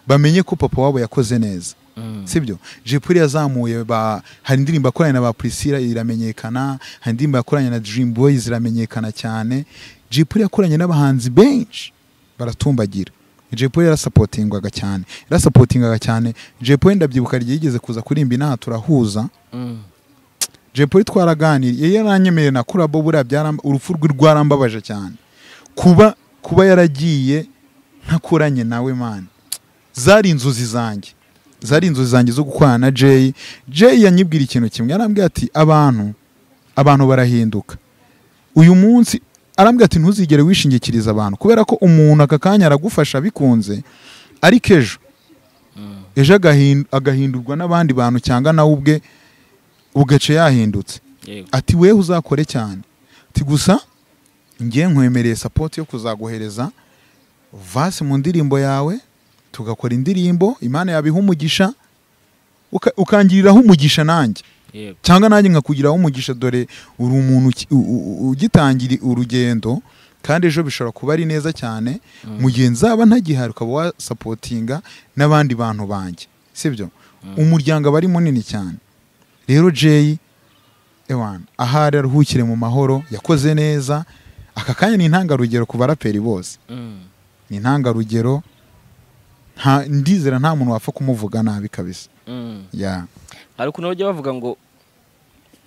bamenye ko papa wabo yakoze neza mm. sibyo Jay Polly yazamuye ba hari indirimbo akoranye na ba Priscilla iramenyekana hari indirimbo akoranye na Dream Boys iramenyekana cyane Jay Polly yakoranye n'abahanzi benshi baratumbagira Jay Polly yarasupportingwaga cyane yarasupportingwaga cyane Jay Polly ndabyibuka ryigeze kuza kurimba inaha turahuza mm. Jay Polly twaraganiriye yaranyemereye na kura bo bura byaramba urupfu rw'Yarambabaje cyane kuba kuba yaragiye ntakoranye nawe man zari inzozi zanjye zari inzozi zanjye zo gukorana na Jay Jay yanyibwira ikintu kimwe arambwira ati abantu abantu barahinduka uyu munsi arambwira ati ntuzigere wishingikiriza abantu kubera ko umuntu akakanya aragufasha bikunze ariko ejo ejo agahindurwa n'abandi bantu cyangwa nawe ubwe ugace yahindutse ati wewe uzakore cyane ati gusa ngiye nkwemereye support yo kuzagohereza vase mu ndirimbo yawe tugakora indirimbo imana yabiha umugisha ukangiriraho umugisha nanjye cyangwa nanjye nkakugiraho umugisha dore uri umuntu ugitangira urugendo kandi ejo bishobora kuba ari neza cyane mugenzi zaba ntagihari ukaba wa supportinga n'abandi bantu banjye sibyo umuryango bari munini cyane rero Jay Ewan ahari aruhukire mu mahoro yakoze neza akakanya ni ntangarugero ku baraperi bose mm. ni ntangarugero nta ndizera nta muntu wapfa kumuvuga nabi kabisa mm. yeah ariko nabyo bavuga ngo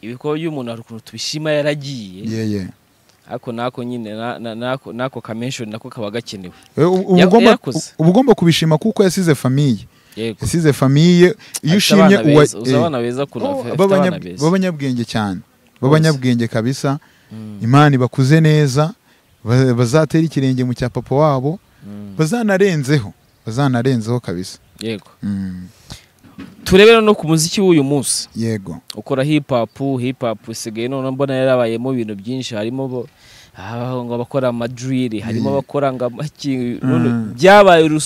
ibiko y'umuntu ariko tubishima yaragiye yeah yeah ako nako nyine nako nako kamenshoni nako kabagakenewe ubugomba ubugomba kubishima kuko yasize famille yasize famille yushimye uzabana beza babanyabwenge cyane babanyabwenge kabisa imana bakuze neza bazatera ikirenge mu cya papa wabo bazanarenzeho bazanarenzeho kabisa yego turebera no ku muziki w'uyu munsi yego ukora hip hop hip hop sigaye none mbona yarabayemo ibintu byinshi harimo ngo bakora madrili harimo bakora ngo byabaye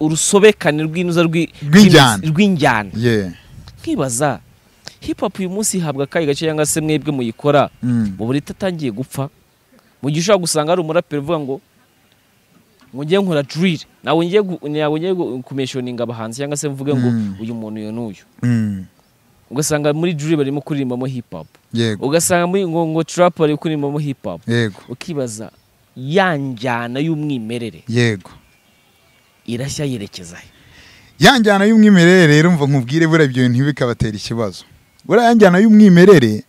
urusobekane rw'intuza rw'injyana nkibaza hip hop uyu munsi habwa kayi gace yanga se mwebwe muyikora mu buri tatangiye gupfa mu gishaka gusanga ari umuraperi vuga ngo ngiye nkora drill nawe ngiye ngiye kumentioninga abahanzi yanga se mvuge ngo uyu muntu yo nuyu ugasanga muri drill barimo kuririmba mu hip hop ugasanga muri ngo ngo trap ari kuririmba mu hip hop ukibaza yanjyana y'umwimerere yego irashya yerekeza yanjyana y'umwimerere rero umva nkubwire bura byo nti bikabatera ikibazo bura yanjyana y'umwimerere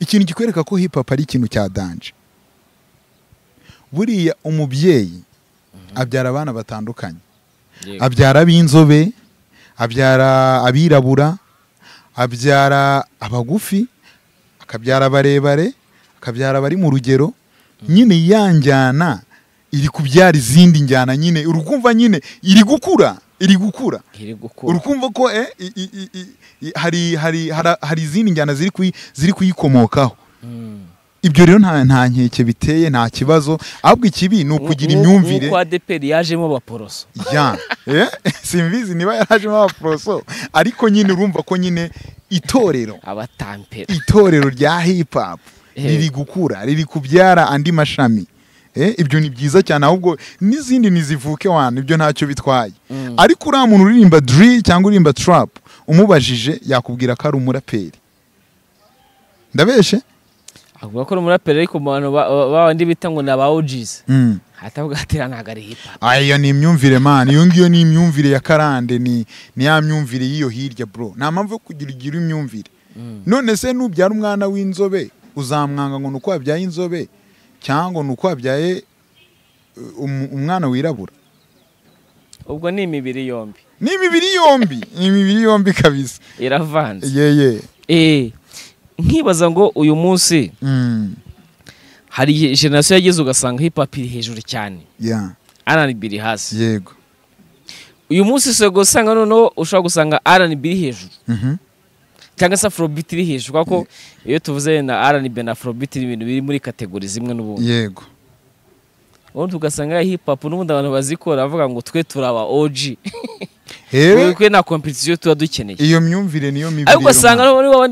ikintu gikwereka ko hip hop ari ikintu cya danger. Buriya umubyeyi abyara abana batandukanye, abyara ab'inzobe, abyara abirabura, abyara abagufi, akabyara barebare, akabyara bari mu rugero. Nyine yanjyana iri kubyara izindi njyana, nyine urukumva nyine iri gukura iri gukura urukumva ko eh hari hari hari izindi njyana ziri ku ziri kuyikomokaho. Ibyo rero nta nta nkeke biteye, nta kibazo, ahubwo ikibi ni ukugira imyumvire uko A D P yajemo abaporoso ya eh simbizi niba yarajemo abaporoso, ariko nyine urumva ko nyine itorero abatampera itorero rya hip hop riri gukura, riri kubyara andi mashami. Eh ibyo ni byiza cyane, ahubwo n'izindi nizivuke wana ibyo ntacyo bitwaye. Ariko ura muntu uririmba drill cyangwa uririmba trap umubajije yakubwira ko ari umuraperi, ndabeshe avuga ko umuraperi, ariko abantu bandi bita ngo naba O Gs hatavuga atiranaga ari hip hop. Ayo ni imyumvire man, iyo ngiyo ni imyumvire ya karande, ni ni ya myumvire yiyo hirya bro. Nta mpamvu kugira igira imyumvire. None se nubyara umwana w'inzobe uzamwanga ngo nuko abyaye inzobe cyangwa nuko abyaye umwana wirabura? Ubwo ni imibiri yombi. Ni imibiri yombi, imibiri yombi kabisa. Iravanze. Ye ye. Eh nkibaza ngo uyu munsi mm. hari generation yagize ugasanga hip hop iri hejuru cyane. Yeah. R and B iri hasi. Yego. Uyu munsi se gusanga noneho ushaka gusanga R and B iri hejuru. Mhm. Mm cyangwa se Afrobeat iri hejuru kuko iyo tuvuze na R and B na Afrobeat ibintu biri muri kategori zimwe n'ubundi. Yego. Ubundi ugasanga hip hop n'ubundi abantu bazikora avuga ngo twe turaba O G. Ewe kwe na competition tuba dukeneye. Iyo myumvire niyo mibiri. Ariko ugasanga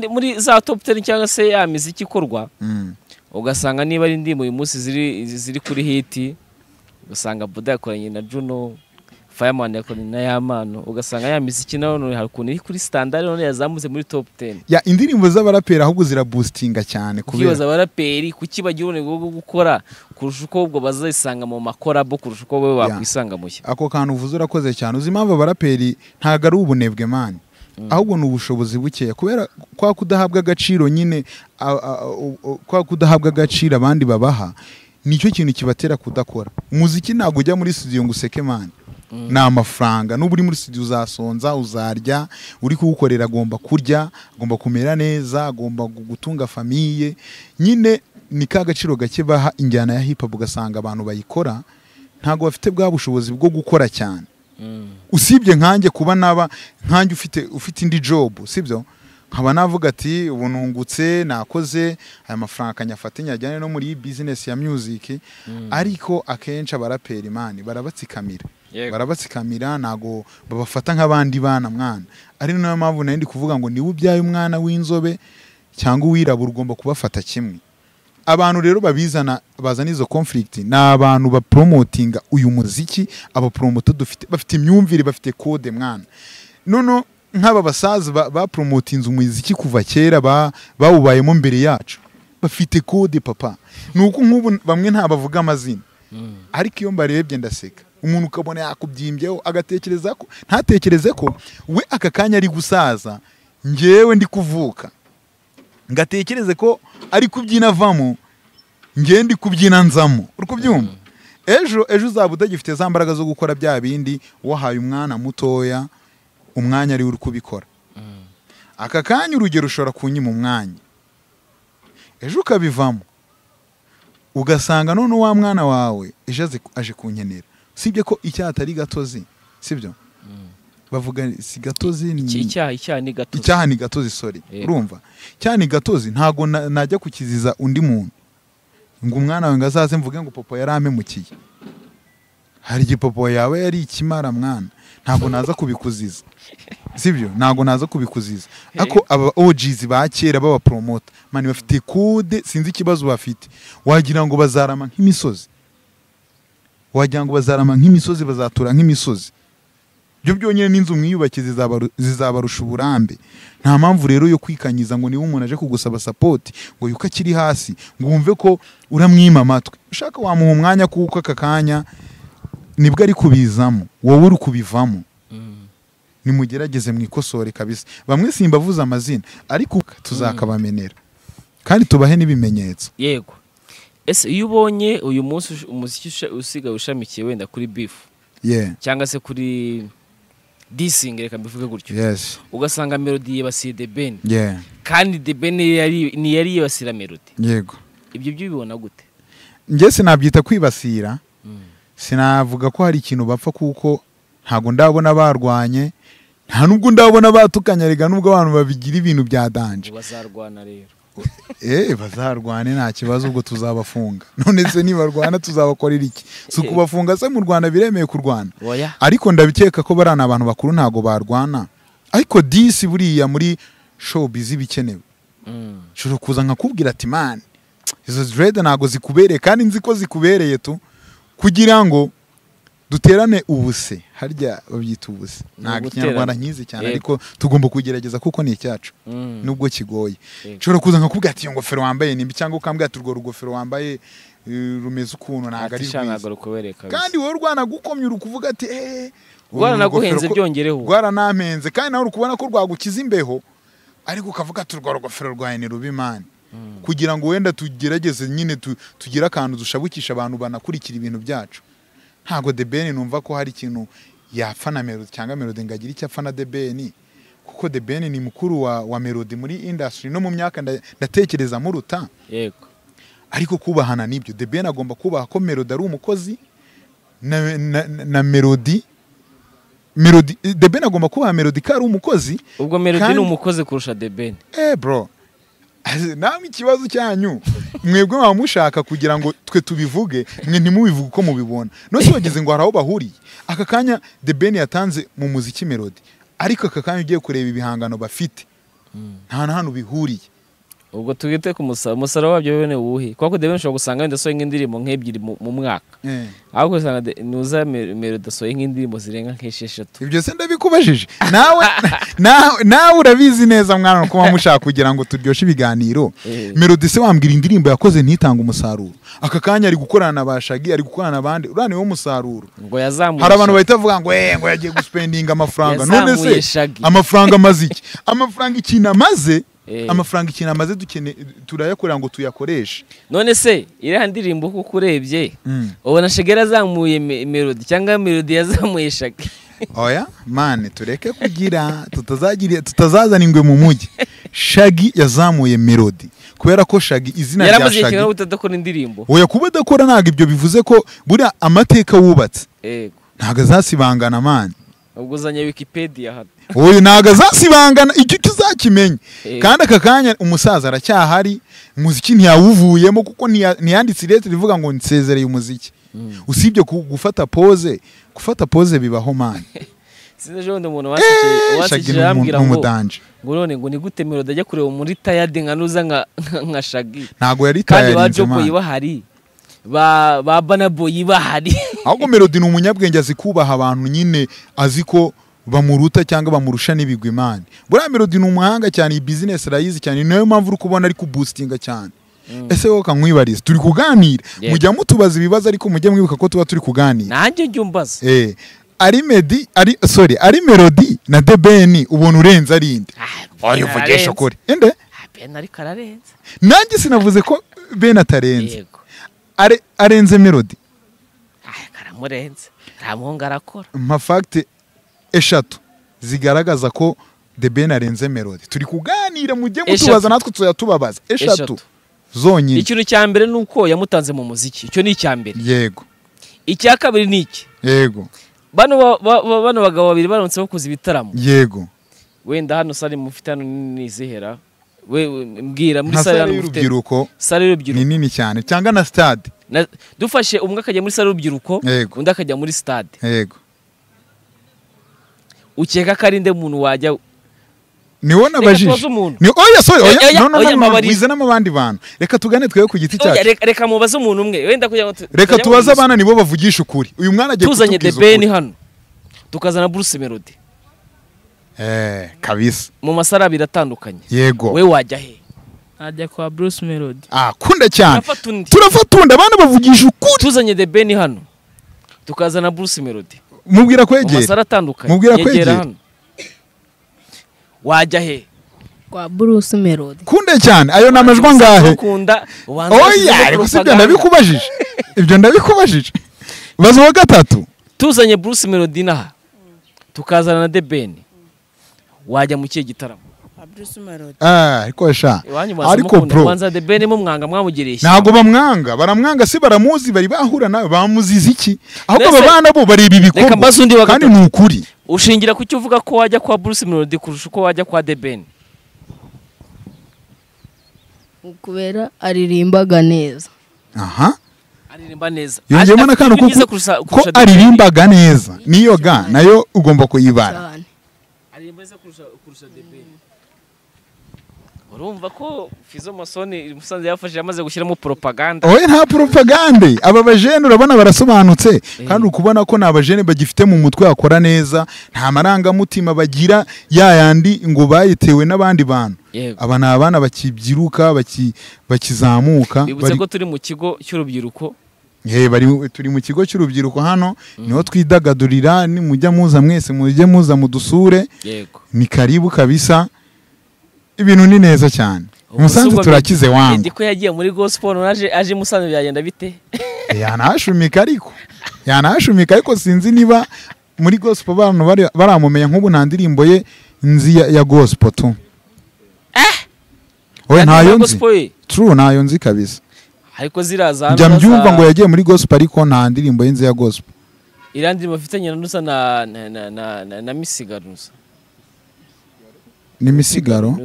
muri za top ten cyangwa se ya muziki ikorwa. Ugasanga niba ari ndimo uyu munsi ziri ziri kuri hiti. Ugasanga Buda yakoranye na Juno, Fireman yakoranye na Yamano. Ugasanga ya muziki nayo none harukuni iri kuri standard none yazamutse muri top ten. Ya indirimbo z'abaraperi ahubwo zira boostinga cyane kubera. Kibaza abaraperi kuki bagirone go gukora kurusha uko ubwo bazisanga mu makora bo kurusha uko bo bakwisanga mushya. Ako kantu uvuze urakoze cyane. Uzimamva abaraperi ntaga ari ubunebwe man. Ahubwo ni ubushobozi bukeya kubera kwa kudahabwa agaciro, nyine kwa kudahabwa agaciro abandi babaha nicyo kintu kibatera kudakora. Muziki nago ujya muri studio nguseke man. Na amafaranga n'uburi muri studio uzasonza uzarya, uri kugukorera agomba kurya, agomba kumera neza, agomba gutunga famiye. Nyine ni ka gaciro gake baha injyana ya hip hop ugasanga abantu bayikora ntago bafite bwa bushobozi bwo gukora cyane. Usibye nkanjye kuba naba nkanjye ufite ufite indi job, sibyo nkaba navuga ati ubunungutse nakoze aya mafaranga kanyafatanya ajyane no muri business ya music. Ariko akenshi abaraperi mani barabatsikamira barabatsikamira nago babafata nk'abandi bana mwana. Ari nayo mpamvu nandi kuvuga ngo niwe ubyaye umwana w'inzobe cyangwa uwirabura ugomba kubafata kimwe. Abantu rero babizana bazana izo conflict na abantu ba promotinga uyu muziki, aba promoter dufite bafite imyumvire, bafite code mwana. Nono nk'aba basaza ba promotinze umuziki kuva kera ba bawubayemo mbere yacu bafite code papa. Nuko nk'ubu bamwe nta bavuga amazina. Ariko iyo mbarebye ndaseka. Umuntu ukabona yakubyimbyeho agatekereza ko ntatekereze ko we akakanya ari gusaza, ngewe ndi kuvuka ngatekereze ko ari kubyina vamo ngewe ndi kubyina nzamo. Urukubyumva ejo ejo uzabuda gifite za mbaraga zo gukora bya bindi wahaye umwana mutoya umwanya ari uri kubikora. Akakanya urugero ushora kunyima umwanya ejo ukabivamo ugasanga none wa mwana wawe ejo aje kunkenera. Sibye ko icyatari gatozi, sibyo bavuga si gatozi ni icyaha, icyaha ni gatozi, icyaha ni gatozi sorry urumva icyaha ni gatozi. Ntago najya kukiziza undi muntu ngo umwana wawe ngazaze mvuge ngo papa yaramemukiye, hari igipopo yawe yari ikimara mwana. Ntago naza kubikuziza, sibyo ntago naza kubikuziza. Ako aba O Gs bakera baba promoter mani bafite code, sinzi ikibazo bafite. Wagira ngo bazarama nk'imisozi, wajango bazarama nk'imisozi, bazatura nk'imisozi. Byo byonyene n'inzu mwiyubakize zizabarusha uburambe. Nta mpamvu rero yo kwikanyiza ngo niwe umuntu aje kugusaba support ngo yuka kiri hasi ngo umve ko uramwima amatwi. Ushaka wamuha umwanya kuko akakanya nibwo ari kubizamo, wowe uri kubivamo. Nimugerageze mwikosore kabisa. Bamwe simba vuza amazina ariko tuzakabamenera kandi tubahe n'ibimenyetso. Yego. Ese iyo ubonye uyu munsi umuziki usiga ushamikiye wenda kuri beef. Yeah. Cyangwa se kuri dissing reka mbivuge gutyo. Yes. Ugasanga melody yabasiye The Ben. Yeah. Kandi The Ben yari ni yari yabasira melody. Yego. Ibyo byo bibona gute? Nje sinabyita kwibasira. Mm. Sinavuga ko hari ikintu bapfa kuko ntago ndabona barwanye. Nta nubwo ndabona batukanyarega nubwo abantu babigira ibintu bya danje. Bazarwana rero. Eh bazarwana nta kibazo ubwo tuzabafunga. None se niba barwana tuzabakorera iki? Suko bafunga se mu Rwanda biremeye kurwana. Ariko ndabikeka ko barana abantu bakuru ntago barwana. Ariko disi buriya muri showbiz bikenewe. Mm. Shuro kuza nkakubwira ati man izo dread ntago zikubereye kandi nzi ko zikubereye tu kugira ngo duterane ubuse harya babyita ubuse nta kinyarwanda nkizi cyane ariko tugomba kugerageza kuko ni cyacu mm. nubwo kigoye cyo kuza nkakubwira ati ngofero wambaye nimbi cyangwa ukambwira turwo rugofero wambaye rumeze ukuntu naga ari kandi wowe rwana gukomye urukuvuga ati eh rwana naguhenze byongereho rwana namenze kandi nawe urukubona ko rwagukiza imbeho ariko ukavuga turwo rugofero rwaye ni rubimana mm. kugira ngo wenda tugerageze nyine tugira akantu dushabukisha abantu banakurikira ibintu byacu. Ntago The Ben numva ko hari ikintu yapfa na melody cyangwa melody ngagira icyapfa na The Ben kuko The Ben ni mukuru wa, wa melody muri industry no mu myaka ndatekereza mu ruta. Yego. Ariko kubahana nibyo The Ben agomba kubaha ko melody ari umukozi na, na, na melody melody The Ben agomba kubaha melody kari umukozi ubwo melody ni umukozi kurusha The Ben. Eh bro nami ikibazo cyanyu mwebwe bamushaka kugira ngo twe tubivuge mwe ntimubivuge uko mubibona nose bageze ngo haraho bahuriye aka kanya The Ben yatanze mu muziki melody ariko aka kanya ugiye kureba ibihangano bafite nta nahano bihuriye ubwo tugite ku musara musara wabyo bene uwuhe kwa ko The Ben shobora gusanga wenda soye nk'indirimbo nk'ebyiri mu mwaka ahubwo usanga nuza melody soye nk'indirimbo zirenga nk'esheshatu ibyo se ndabikubajije nawe nawe urabizi neza mwana ko mushaka kugira ngo turyoshe ibiganiro melody se wambwira indirimbo yakoze ntitanga umusaruro aka kanya ari gukorana abashagi ari gukorana abandi urane wo musaruro ngo yazamuye hari abantu bahitavuga ngo eh ngo yagiye guspendinga amafaranga none se amafaranga maziki amafaranga ikina maze amafaranga ikintu amaze dukene turayakorera ngo tuyakoreshe none se iriya ndirimbo kuko urebye ubona Shegera zamuye melody cyangwa melody yazamuye Shaka oya man tureke kugira tutazagiriye tutazazana ingwe mu mujyi Shagi yazamuye melody kubera ko Shagi izina rya Shagi yaramuzikiye utadakora indirimbo oya kuba dakora ntago ibyo bivuze ko buri amateka wubatse yego ntago zasibangana man ubuzanye Wikipedia hano oya ntago zasibangana icyo kizakimenye kandi akakanya umusaza aracyahari muziki ntiyawuvuyemo kuko ntiyanditse leta rivuga ngo nsezereye umuziki usibye gufata pose gufata pose bibaho man sinze jondo umuntu washikiye ambira ngo ngo none ngo nigute melody ajya kureba muri tired nkanuza nka Shagi ntago yari tired kandi baje kuyiba hari ba babana boyi bahari ahubwo melody n'umunyabwenge azikubaha abantu nyine aziko bamuruta cyangwa bamurusha nibigwe imana buriya melody n'umuhanga cyane i business rayizi cyane nayo mpamvu ukubona ari ku boostinga cyane mm. ese woka nkwibariza turi kuganira yeah. mujya mutubaza ibibazo ariko mujye mwibuka ko tuba turi kuganira nanjye njyumbaza eh ari medi ari sorry ari melody na The Ben ubona urenza arinde ayo vugesha kuri ende Ben ari kararenza nanjye sinavuze ko Ben atarenza Are arenze melody. Ay karamurenze. Ntamuhonga arakora. Ma fact eshatu zigaragaza ko The Ben arenze melody. Turi kuganira mujye mutubaza natwe tuyatubabaza. Eshatu. Zonyine. Ikintu cyambere nuko yamutanze mu muziki. Icyo ni cyambere. Yego. Icya kabiri niki? Yego. Bano bano bagabo babiri baronse kuza ibitaramo. Yego. Wenda hano sari mufitano nizihera. Wewe mbwira muri sale y'urubyiruko sale y'urubyiruko ni nini cyane cyangwa na stade dufashe umwe akajya muri sale y'urubyiruko undi akajya muri stade yego ukeka karinde muntu wajya niwo nabajije ni oya sorry oya no no mwize n'amabandi bantu reka tugane twewe ku giti cyacu reka mubaze umuntu umwe wenda kujya reka tubaze abana nibo bavugisha ukuri uyu mwana agiye kuzanye The Ben hano tukazana Bruce Melody Eh, kabisa. Mu masara biratandukanye. Yego. We wajya he? Ajya kwa Bruce Melody. Ah, kunda cyane. Turafatunda abana bavugisha ukuri. Tuzanye The Ben hano. Tukazana Bruce Melody. Mubwira kwegera. Mu masara atandukanye. Mubwira kwegera. Wajya he? kwa Bruce Melody. Kunde cyane ayo namajwa ngahe? Ukunda ubanza. Oya rikubyo ndabikubajije. Ibyo ndabikubajije. Bazo wa gatatu. Tuzanye Bruce Melody naha. Tukazana na The Ben. Wajya mu kiye gitaramo. Bruce Melody. Ah, ariko sha. Ariko ubanza The Ben mu mwanga mwamugirisha. Nago bamwanga, baramwanga si baramuzi bari bahura nawe bamuzizi iki? Ahubwo babana bo bari bibikoma. Kandi nukuri. Ushingira ku cyuvuga ko wajya kwa Bruce Melody kurusha ko wajya kwa The Ben. Ukubera aririmbaga neza. Aha. Aririmba neza. Yongema na kano ko aririmbaga neza. Niyo ga nayo ugomba kuyibara. Aririmbaza kurusha kurusha The Ben. Urumva ko Fizo Masoni Musanze yafashije amaze gushyiramo propaganda. Oye nta propaganda. Aba bajene urabona barasobanutse kandi ukubona ko nabajene bagifite mu mutwe akora neza nta maranga mutima bagira yayandi ngo bayitewe nabandi bantu. Aba nabana bakibyiruka baki bakizamuka. Bivuze ko turi mu kigo cy'urubyiruko. Ye bari turi mu kigo cy'urubyiruko hano niho twidagadurira ni mujya muza mwese mujye muza mudusure. Yego. Ni karibu kabisa. Ibintu ni neza cyane. Musanze turakize wangu. Ndiko yagiye muri gospel naje aje Musanze byagenda bite? Yanashumika ariko. Yanashumika ariko sinzi niba muri gospel abantu baramumenya nk'ubu nta ndirimbo ye nzi ya gospel tu. Eh? Oya ntayo nzi. True ntayo nzi kabisa. Ariko ziraza. Njya mbyumva ngo yagiye muri gospel ariko nta ndirimbo ye nzi ya gospel. Irandi bafitanye n'usa na na na na misigarusa. Ni misigaro.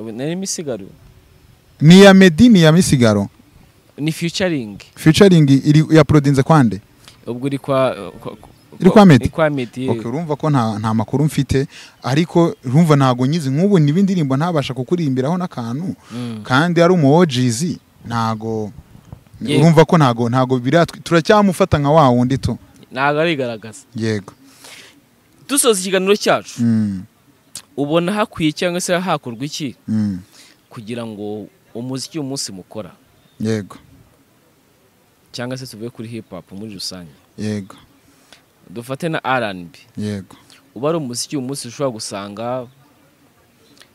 Ni misigaro. Ni ya Medini ya misigaro. Ni featuring. Featuring ili ya prodinze kwande. Ubwo iri kwa iri kwa Medini. Iri kwa Medini. Okay, urumva ko nta nta makuru mfite ariko urumva ntago nyizi nk'ubu nibindi rimbo ntabasha kukuririmbiraho nakantu. Kandi ari umu O G's ntago urumva ko ntago ntago biratwe turacyamufata nka wa wundi tu. Ntago ari garagaza. Yego. Dusoza ikiganiro cyacu. Mm. Ubona hakwiye cyangwa se hakorwa iki kugira ngo umuziki umunsi mukora? Yego. Cyangwa se tuvuye kuri hip hop muri rusange. Yego. Dufate na R and B. Yego. Uba ari umuziki umunsi ushobora gusanga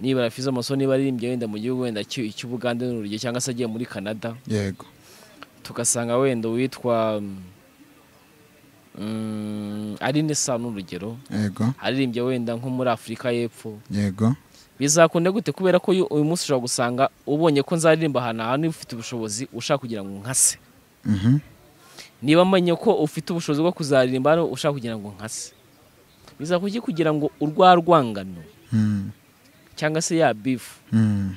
niba Rafiza Masoni baririmbye wenda mu gihugu wenda cy'Ubugande n'Uruge cyangwa se agiye muri Canada. Yego. Tukasanga wenda witwa Mm, ari nesa n'urugero. Yego. Aririmbye wenda nko muri Afrika y'Epfo. Yego. Bizakunde gute kubera ko uyu munsi ushaka gusanga ubonye ko nzaririmba hana hano ufite ubushobozi ushaka kugira ngo nkase. Mhm. Mm Niba manye ko ufite ubushobozi bwo kuzaririmba hano ushaka kugira ngo nkase. Bizakuki kugira ngo urwa rwangano. Mhm. Cyangwa se ya beef. Mhm.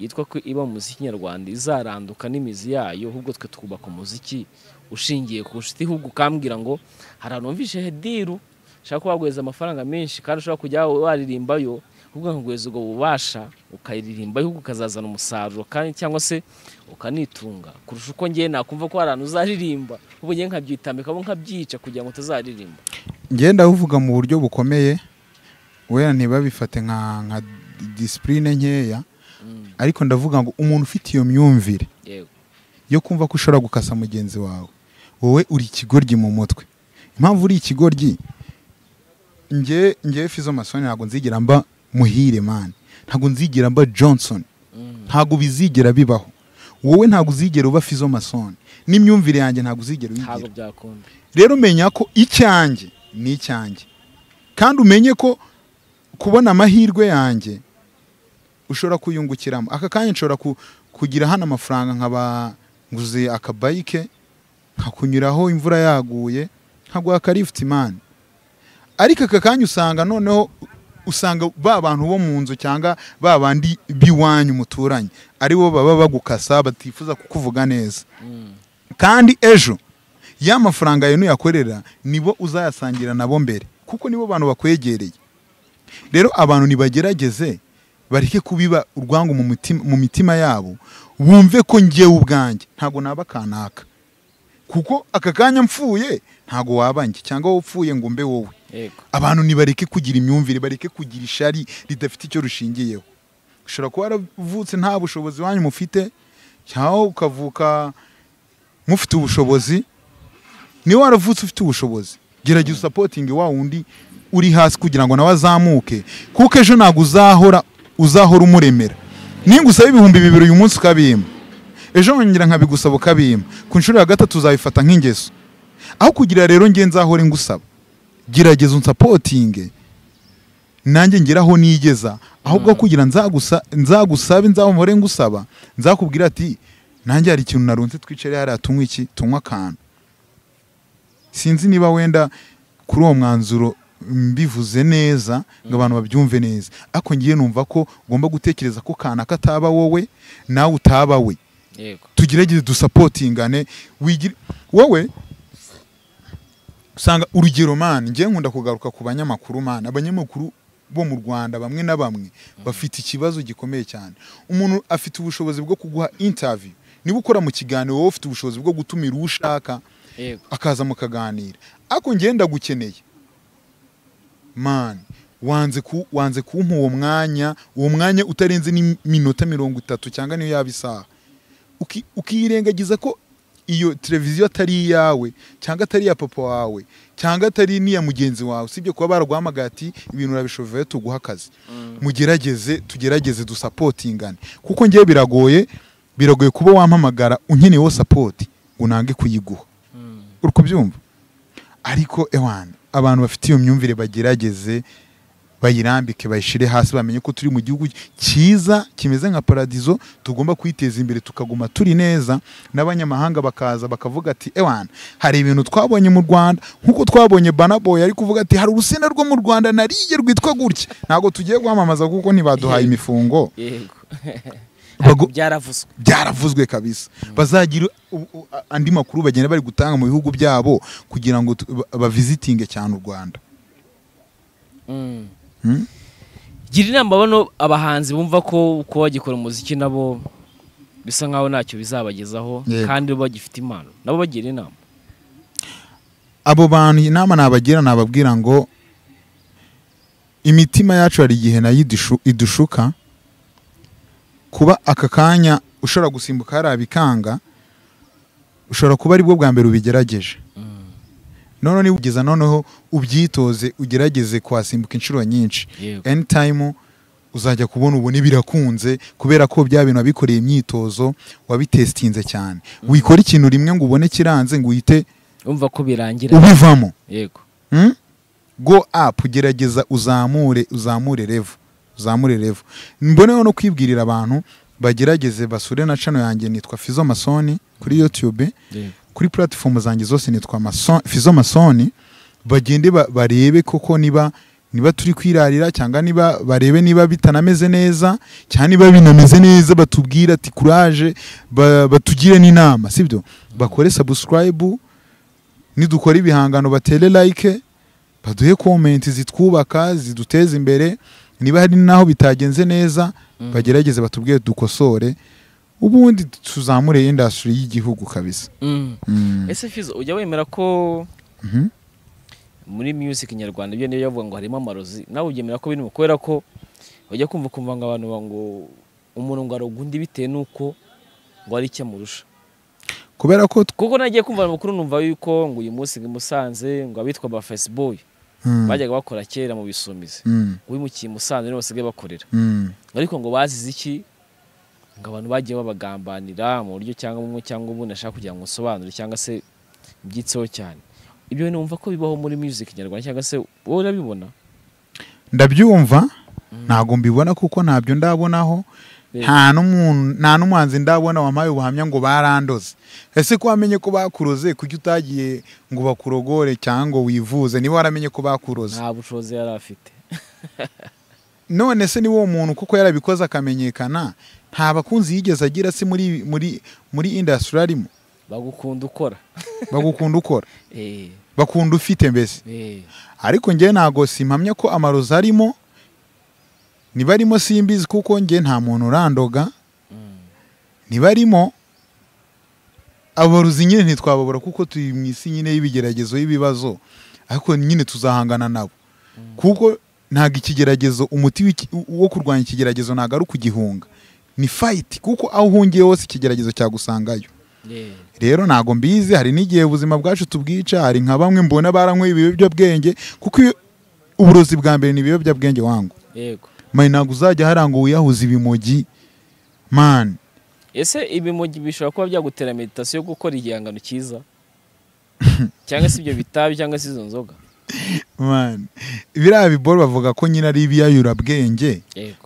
Yitwa ko iba mu muziki nyarwanda izaranduka n'imizi yayo ahubwo twe tukubaka umuziki ushingiye ku shiti ahubwo ukambwira ngo haranumvishe hediru shaka kwagweza amafaranga menshi kandi ushaka kujya waririmbayo ahubwo nkugweza ugo bubasha ukaririmba ahubwo ukazazana umusaruro kandi cyangwa se ukanitunga kurusha uko ngiye nakumva ko harantu uzaririmba ubunye nkabyitambika bo nkabyica kugira ngo utazaririmba ngiye ndavuga mu buryo bukomeye wera ntibabifate nka nka discipline nkeya ariko ndavuga ngo umuntu ufite iyo myumvire yo kumva ko ushora gukasa mugenzi wawe wowe uri ikigoryi mu mutwe impamvu uri ikigoryi nge nge Fizo Masoni ntago nzigira mba muhire man ntago nzigira mba Johnson ntago bizigira bibaho wowe ntago uzigera uba Fizo Masoni n'imyumvire yanjye ntago uzigera uyigira rero menya ko icyanjye ni icyanjye kandi umenye ko kubona amahirwe yanjye ushora kuyungukiramo aka kanya nshora kugira hana amafaranga nkaba nguze akabayike nkakunyuraho imvura yaguye nkagwa karifti man ariko akakanya usanga noneho usanga ba bantu bo mu nzu cyangwa ba bandi biwanyu muturanye ari bo baba bagukasa batifuza kukuvuga neza kandi ejo ya mafaranga yenu yakorera nibo uzayasangira nabo mbere kuko nibo bantu bakwegereye rero abantu nibagerageze barike kubiba urwango mu mutima mu mitima yabo bumve ko ngiye ubwanjye ntago nabakanaka kuko akakanya mfuye ntago wabanje cyangwa wopfuye ngo mbe wowe abantu nibareke kugira imyumvire bareke kugira ishari ridafite icyo rushingiyeho ushobora kuba aravutse nta bushobozi wanyu mufite cyangwa ukavuka mufite ubushobozi niwe waravutse ufite ubushobozi gerageza supporting wa wundi uri hasi kugira ngo nawe azamuke kuko ejo ntago uzahora uzahora umuremera. Ningusaba ibihumbi bibiri uyu munsi ukabimpa, ejo ngira nkabigusaba ukabimpa, ku nshuro ya gatatu uzabifata nk'ingeso. Aho kugira rero nge nzahora ngusaba, gerageza unsapotinge, nanjye ngeraho nigeza. Ahubwo kugira nzagusa nzagusaba nzahomore ngusaba, nzakubwira ati nanjye hari ikintu narunze twicare hari atunywa iki tunywa kantu. Sinzi niba wenda kuri uwo mwanzuro mbivuze neza ngo abantu babyumve neza, ako ngiye numva ko ugomba gutekereza ko kana kataba wowe nawe utaba we. Yego, tugerageze dusapotingane. Wowe usanga urugero man ngiye nkunda kugaruka ku banyamakuru man, abanyamakuru bo mu Rwanda bamwe na bamwe bafite ikibazo gikomeye cyane. Umuntu afite ubushobozi bwo kuguha interview, niba ukora mu kiganiro wowe ufite ubushobozi bwo gutumira ushaka akaza mu kaganira. Ako ngenda gukeneye man, wanze ku wanze kumpa uwo mwanya, uwo mwanya utarenze ni minota mirongo itatu cyangwa niyo yabisaha. Ukirengagiza ko iyo televiziyo atari yawe cyangwa atari ya papa wawe cyangwa atari ni ya mugenzi wawe, sibyo kuba baragwamagaye ati ibintu urabishovuye tuguha kazi. Mugerageze tugerageze dusapotingane, kuko ngiye biragoye biragoye kuba wampamagara unkeneye wo support unange kuyiguha. Uruko byumva ariko ewan abantu bafite iyo myumvire bagerageze bayirambike bayishire hasi, bamenye ko turi mu gihugu cyiza kimeze nka paradizo, tugomba kwiteza imbere tukaguma turi neza, n'abanyamahanga bakaza bakavuga ati ewana hari ibintu twabonye mu Rwanda. Nkuko twabonye Banaboy ari kuvuga ati hari urusenda rwo mu Rwanda nariye rwitwa gutya, ntago tugiye guhamamaza kuko ntibaduhaye imifungo. Yego, byaravuzwe byaravuzwe kabisa. Bazagira andi makuru bagenda bari gutanga mu bihugu byabo kugira ngo bavisitinge cyane u Rwanda. Gira inama bano abahanzi bumva ko uko bagikora umuziki nabo bisa nkaho ntacyo bizabagezaho kandi bagifite impano, nabo bagira inama. Abo bantu inama nabagira nababwira ngo imitima yacu ari igihe nayo idushuka, kuba aka kanya ushobora gusimbuka hari abikanga, ushobora kuba ari bwo bwa mbere ubigerageje. Nono ni ugeza noneho ubyitoze ugerageze kwasimbuka inshuro nyinshi. Anytime uzajya kubona ubone birakunze kubera ko bya bintu abikoreye imyitozo wabitestinze cyane. Mm. Wikora ikintu rimwe ngo ubone kiranze ngo uhite umva ko birangira ubivamo. Yego. Hmm? Go up, ugerageza uzamure uzamure level uzamure level. Mboneho no kwibwirira abantu bagerageze basure na channel yanjye nitwa Fizo Masoni kuri YouTube. Yego. Kuri platform zanjye zose nitwa Mason Fizo Masoni, bagende barebe koko niba niba turi kwirarira cyangwa niba barebe niba bitanameze neza cyane, niba binameze neza batubwira ati courage, batugire n'inama, sibyo bakore subscribe, nidukora ibihangano batele like, baduhe comment zitwubaka ziduteze imbere. Niba hari naho bitagenze neza bagerageze batubwiye dukosore, ubundi tuzamure industry y'igihugu kabisa. Mm. Mm. Ese Fizo ujya wemera ko mm -hmm. muri music nyarwanda byo niyo yavuga ngo harimo amarozi, nawe ugemera ko bintu kwera ko ujya kumva kumva ngo abantu bango umuntu ngo arugundi bitewe nuko ngo ari cyamurusha? Kubera ko kuko nagiye kumva amakuru numva yuko ngo uyu music Musanze ngo abitwa ba Facebook mm. bajyaga bakora kera mu Bisumize, mm. uwimukiye Musanze nibo basigaye bakorera, mm. ariko ngo bazize iki ngo abantu bagiye babagambanira mu buryo cyangwa umwe cyangwa ubundi ashaka kugira ngo usobanure cyangwa se byitseho cyane. Ibyo bintu umva ko bibaho muri music nyarwanda cyangwa se wowe urabibona? Ndabyumva, ntago mbibona kuko ntabyo ndabonaho, nta n'umuntu nta n'umuhanzi ndabona wamaye ubuhamya ngo barandoze. Ese ko wamenye ko bakuroze kujya utagiye ngo bakurogore cyangwa wivuze niba waramenye ko bakuroze? Nta bushobozi yari afite. None se ni wo muntu kuko yarabikoze akamenyekana, nta bakunzi yigeze agira se muri muri muri industry arimo? Bagukunda ukora bagukunda ukora eh bakunda ufite mbese eh ariko ngiye nago simpamya ko amarozi arimo. Niba arimo simbizi kuko ngiye nta muntu urandoga. Mm. Niba arimo abarozi nyine ntitwababura kuko turi mu isi nyine y'ibigeragezo y'ibibazo, ariko nyine tuzahangana nabo. Mm. Kuko ntaga ikigeragezo umuti wo kurwanya ikigeragezo ntaga ari kugihunga, ni fight, kuko aho hungiye hose ikigeragezo cyagusangayo. Yeah. Rero nago mbizi hari nigiye ubuzima bwacu tubwica, hari nka bamwe mbona baranywe ibiyobyabwenge kuko uburozi bwa mbere ni ibiyobyabwenge wangu. Yego, mainaguzajya harango wiyahuza ibimogi man. Ese ibimogi bishobora kuba byagutera meditation yo gukora igihangano cyiza cyangwa se ibyo bitabi cyangwa se izo nzoga man biriya biboro bavuga ko nyina ari biyayura bwenge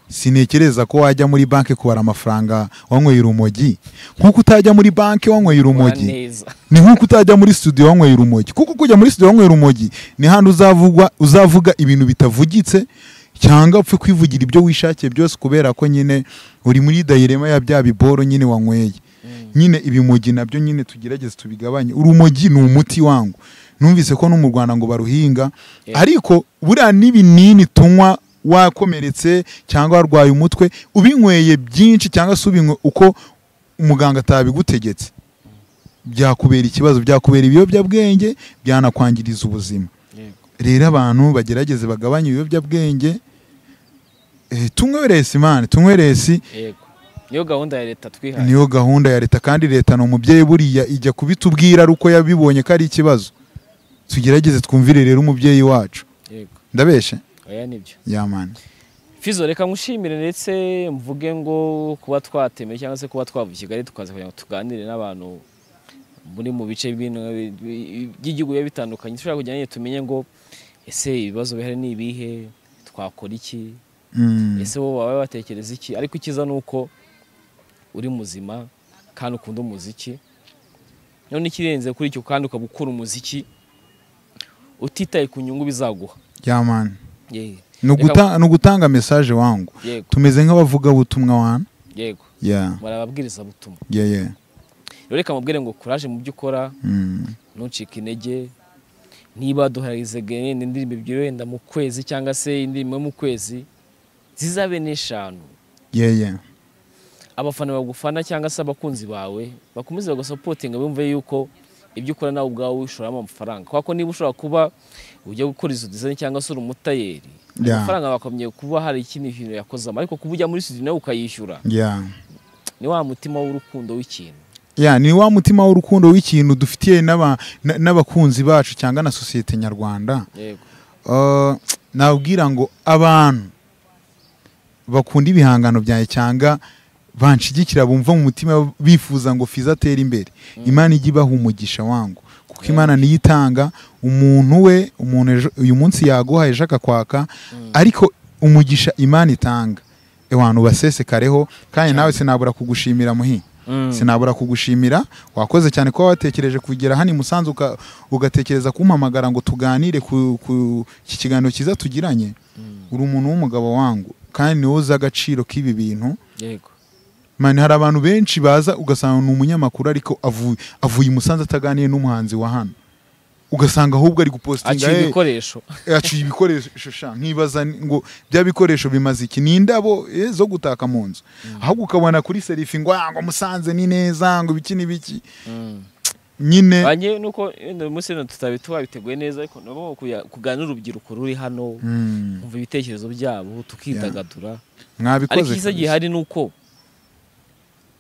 sinekereza ko wajya muri banki kubara amafaranga wanyweye urumogi nkuko utajya muri banki wanyweye urumogi ni nkuko utajya muri studio wanyweye urumogi kuko kujya muri studio wanyweye urumogi ni handu uzavugwa uzavuga ibintu bitavugitse cyangwa upfe kwivugira ibyo wishakiye byose kubera ko nyine uri muri dayirema ya bya biboro nyine wanyweye nyine ibimogi nabyo nyine tugerageze tubigabanye urumogi ni umuti wangu numvise ko no mu Rwanda ngo baruhinga ariko buriya n'ibinini tunywa wakomeretse cyangwa warwaye umutwe ubinyweye byinshi cyangwa subinywe uko umuganga atabigutegetse byakubera ikibazo byakubera ibiyobyabwenge byanakwangiriza ubuzima rero abantu bagerageze bagabanye ibiyobyabwenge tunyweresi man tunyweresi niyo gahunda ya leta twihaye niyo gahunda ya leta kandi leta no mubyeyi buriya ijya kubitubwira ruko yabibonye ko ari ikibazo tugerageze twumvire rero umubyeyi wacu yego ndabeshe oya nibyo ya man Fizo reka ngushimire ndetse mvuge ngo kuba twateme cyangwa se kuba twavugigari tukaza kugira tuganire n'abantu muri mu bice bintu by'igihugu bitandukanye tushaka kujyanye tumenye ngo ese ibibazo bihari ni ibihe twakora iki ese bo baba batekereza iki ariko ikiza nuko uri muzima kandi ukunda umuziki none ikirenze kuri icyo kandi ukabukura umuziki utitaye ku nyungu bizaguha ya man yego no gutanga no gutanga message wangu tumeze nk'abavuga butumwa wana yego yeah barababwiriza butumwa yeah yeah reka mubwire ngo courage mu byukora mm. nuncika intege niba duharize gene n'indirimbo byiro yenda mu kwezi cyangwa se indirimbo mu kwezi zizabe neshanu yeah yeah abafana bagufana cyangwa se abakunzi bawe bakomeza gusupport ngabumve yuko ibyukora nawe ubwawe ushoramo amafaranga kwako niba ushora kuba ujye gukora izo design cyangwa se urumutayeri amafaranga bakomye kuba hari ikindi kintu yakoze ariko kubujya muri studio nawe ukayishyura yeah ni wa mutima w'urukundo w'ikintu yeah ni wa mutima w'urukundo w'ikintu dufitiye n'abakunzi bacu cyangwa na societe nyarwanda yego uh, nabwira ngo abantu bakunda ibihangano byaye cyangwa banshigikira bumva mu mutima bifuza ngo Fiza atera imbere Imana igibaha umugisha wangu kuko Imana niyitanga umuntu we umuntu uyu munsi yaguha ejaka kwaka ariko umugisha Imana itanga ewantu basesekareho kandi nawe sinabura kugushimira muhi sinabura kugushimira wakoze cyane ko watekereje kugera hani musanzu ugatekereza kumpamagara ngo tuganire ku iki kiganiro cyiza tugiranye uri umuntu w'umugabo wangu kandi ni woza agaciro k'ibi bintu yego mani hari abantu benshi baza ugasanga n'umunyamakuru ariko avuye avuye Musanze ataganiye n'umuhanzi wa hano ugasanga ahubwo ari gupostinga aci ibikoresho aci ibikoresho sha nkibaza ngo bya bikoresho bimaze iki nindabo zo gutaka mu nzu ahubwo ukabona kuri serifi ngo ngo Musanze ni neza ngo biki ni biki nyine banye nuko umunsi tutabitua biteguye neza ariko nabo kuganira urubyiruko ruri hano umva ibitekerezo byabo tukidagadura mwabikoze ariko gihari nuko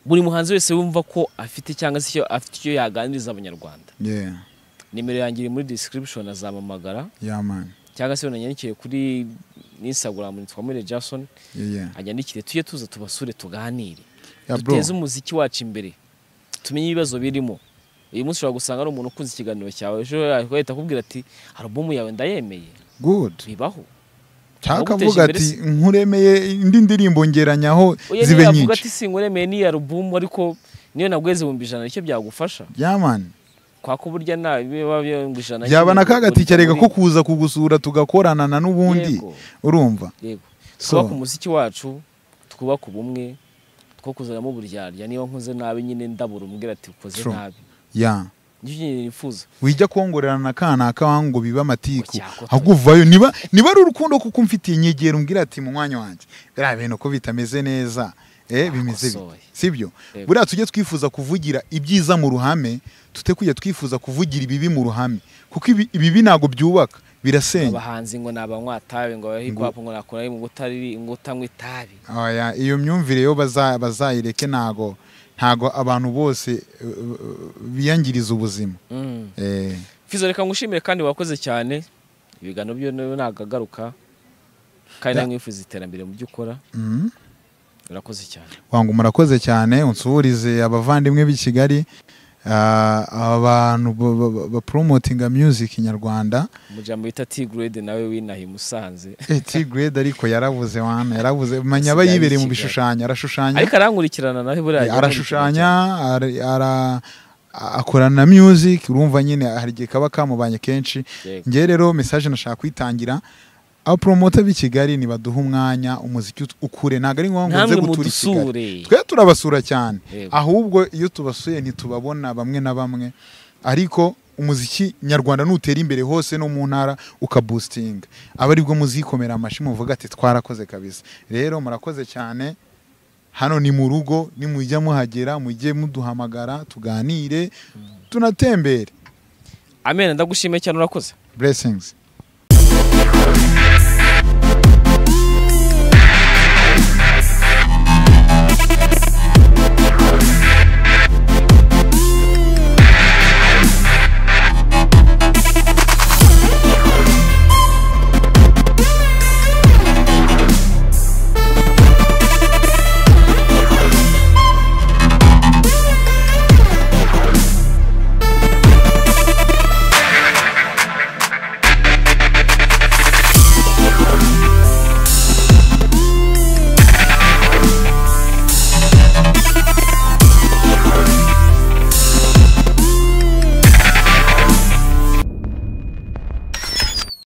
buri muhanzi wese wumva ko afite cyangwa se afite icyo yaganiriza abanyarwanda yeah nimero yangira muri description azamamagara yeah man cyangwa se unanyanyikiye kuri Instagram nitwa Mire Jason yeah anyandikire tuye tuza tubasure tuganire tuteze umuziki wacu imbere tumenye ibibazo birimo uyu munsi ushobora gusanga ari umuntu ukunze ikiganiro cyawe ejo yahita akubwira ati album yawe ndayemeye good bibaho cyakavuga ati nkuremeye indi ndirimbo ngeranyaho zibe nyinshi uvuga ati sinkuremeye ni album ariko niyo nagweze bumbi ijana icyo byagufasha yaman kwakuburya nawe biba bumbi ijana yabana kagati cyarega ko kuza kugusura tugakorana na nubundi urumva yego so ku muziki wacu tukuba ku bumwe two kuzana mu buryarya niba nkuze nabe nyine ndabura umbwira ati ukoze nabi ya nifuza wijya kongorerana kanaka wango biba matiku haguvayo niba niba ari urukundo kuko mfitiye nyegera umbwira ati mu mwanya wanje birabe no ko bitameze neza eh bimeze sibyo buriya tujye twifuza kuvugira ibyiza mu ruhame tutekujya twifuza kuvugira ibibi mu ruhame kuko ibibi nago byubaka birasenya abahanzi ngo nabanywatabe ngo hip-hop ngo nakora mu butari ngo tanywe tabi oya iyo myumvire yo bazayireke nago ntago abantu bose biyangiriza ubuzima eh Fizo reka ngushimire kandi wakoze cyane ibigano byo nagagaruka kandi yeah. Mwifuza iterambere mu byukora mm. Urakoze cyane wangu murakoze cyane unsuburize abavandimwe b'i Kigali abantu uh, ba promoting music nyarwanda mujambo bita T grade nawe winahi musanze T grade ariko yaravuze wana yaravuze manya bayibere mu bishushanya arashushanya ariko arankurikirana nawe buraje arashushanya ara akorana music urumva nyine hari gihe kaba kamubanye kenshi ngiye rero message nashaka kwitangira aba promoter b'i Kigali ni baduha umwanya umuziki ukure naga ari ngombwa nze guturikira twe turabasura cyane ahubwo iyo tubasuye ntitubabona bamwe na bamwe ariko umuziki nyarwanda nutera imbere hose no mu ntara ukaboosting aba aribwo muzikomera amashi muvuga ati twarakoze kabisa rero murakoze cyane hano ni mu rugo ni mujya muhagera mujye muduhamagara tuganire tunatembere amen ndagushimye cyane urakoze blessings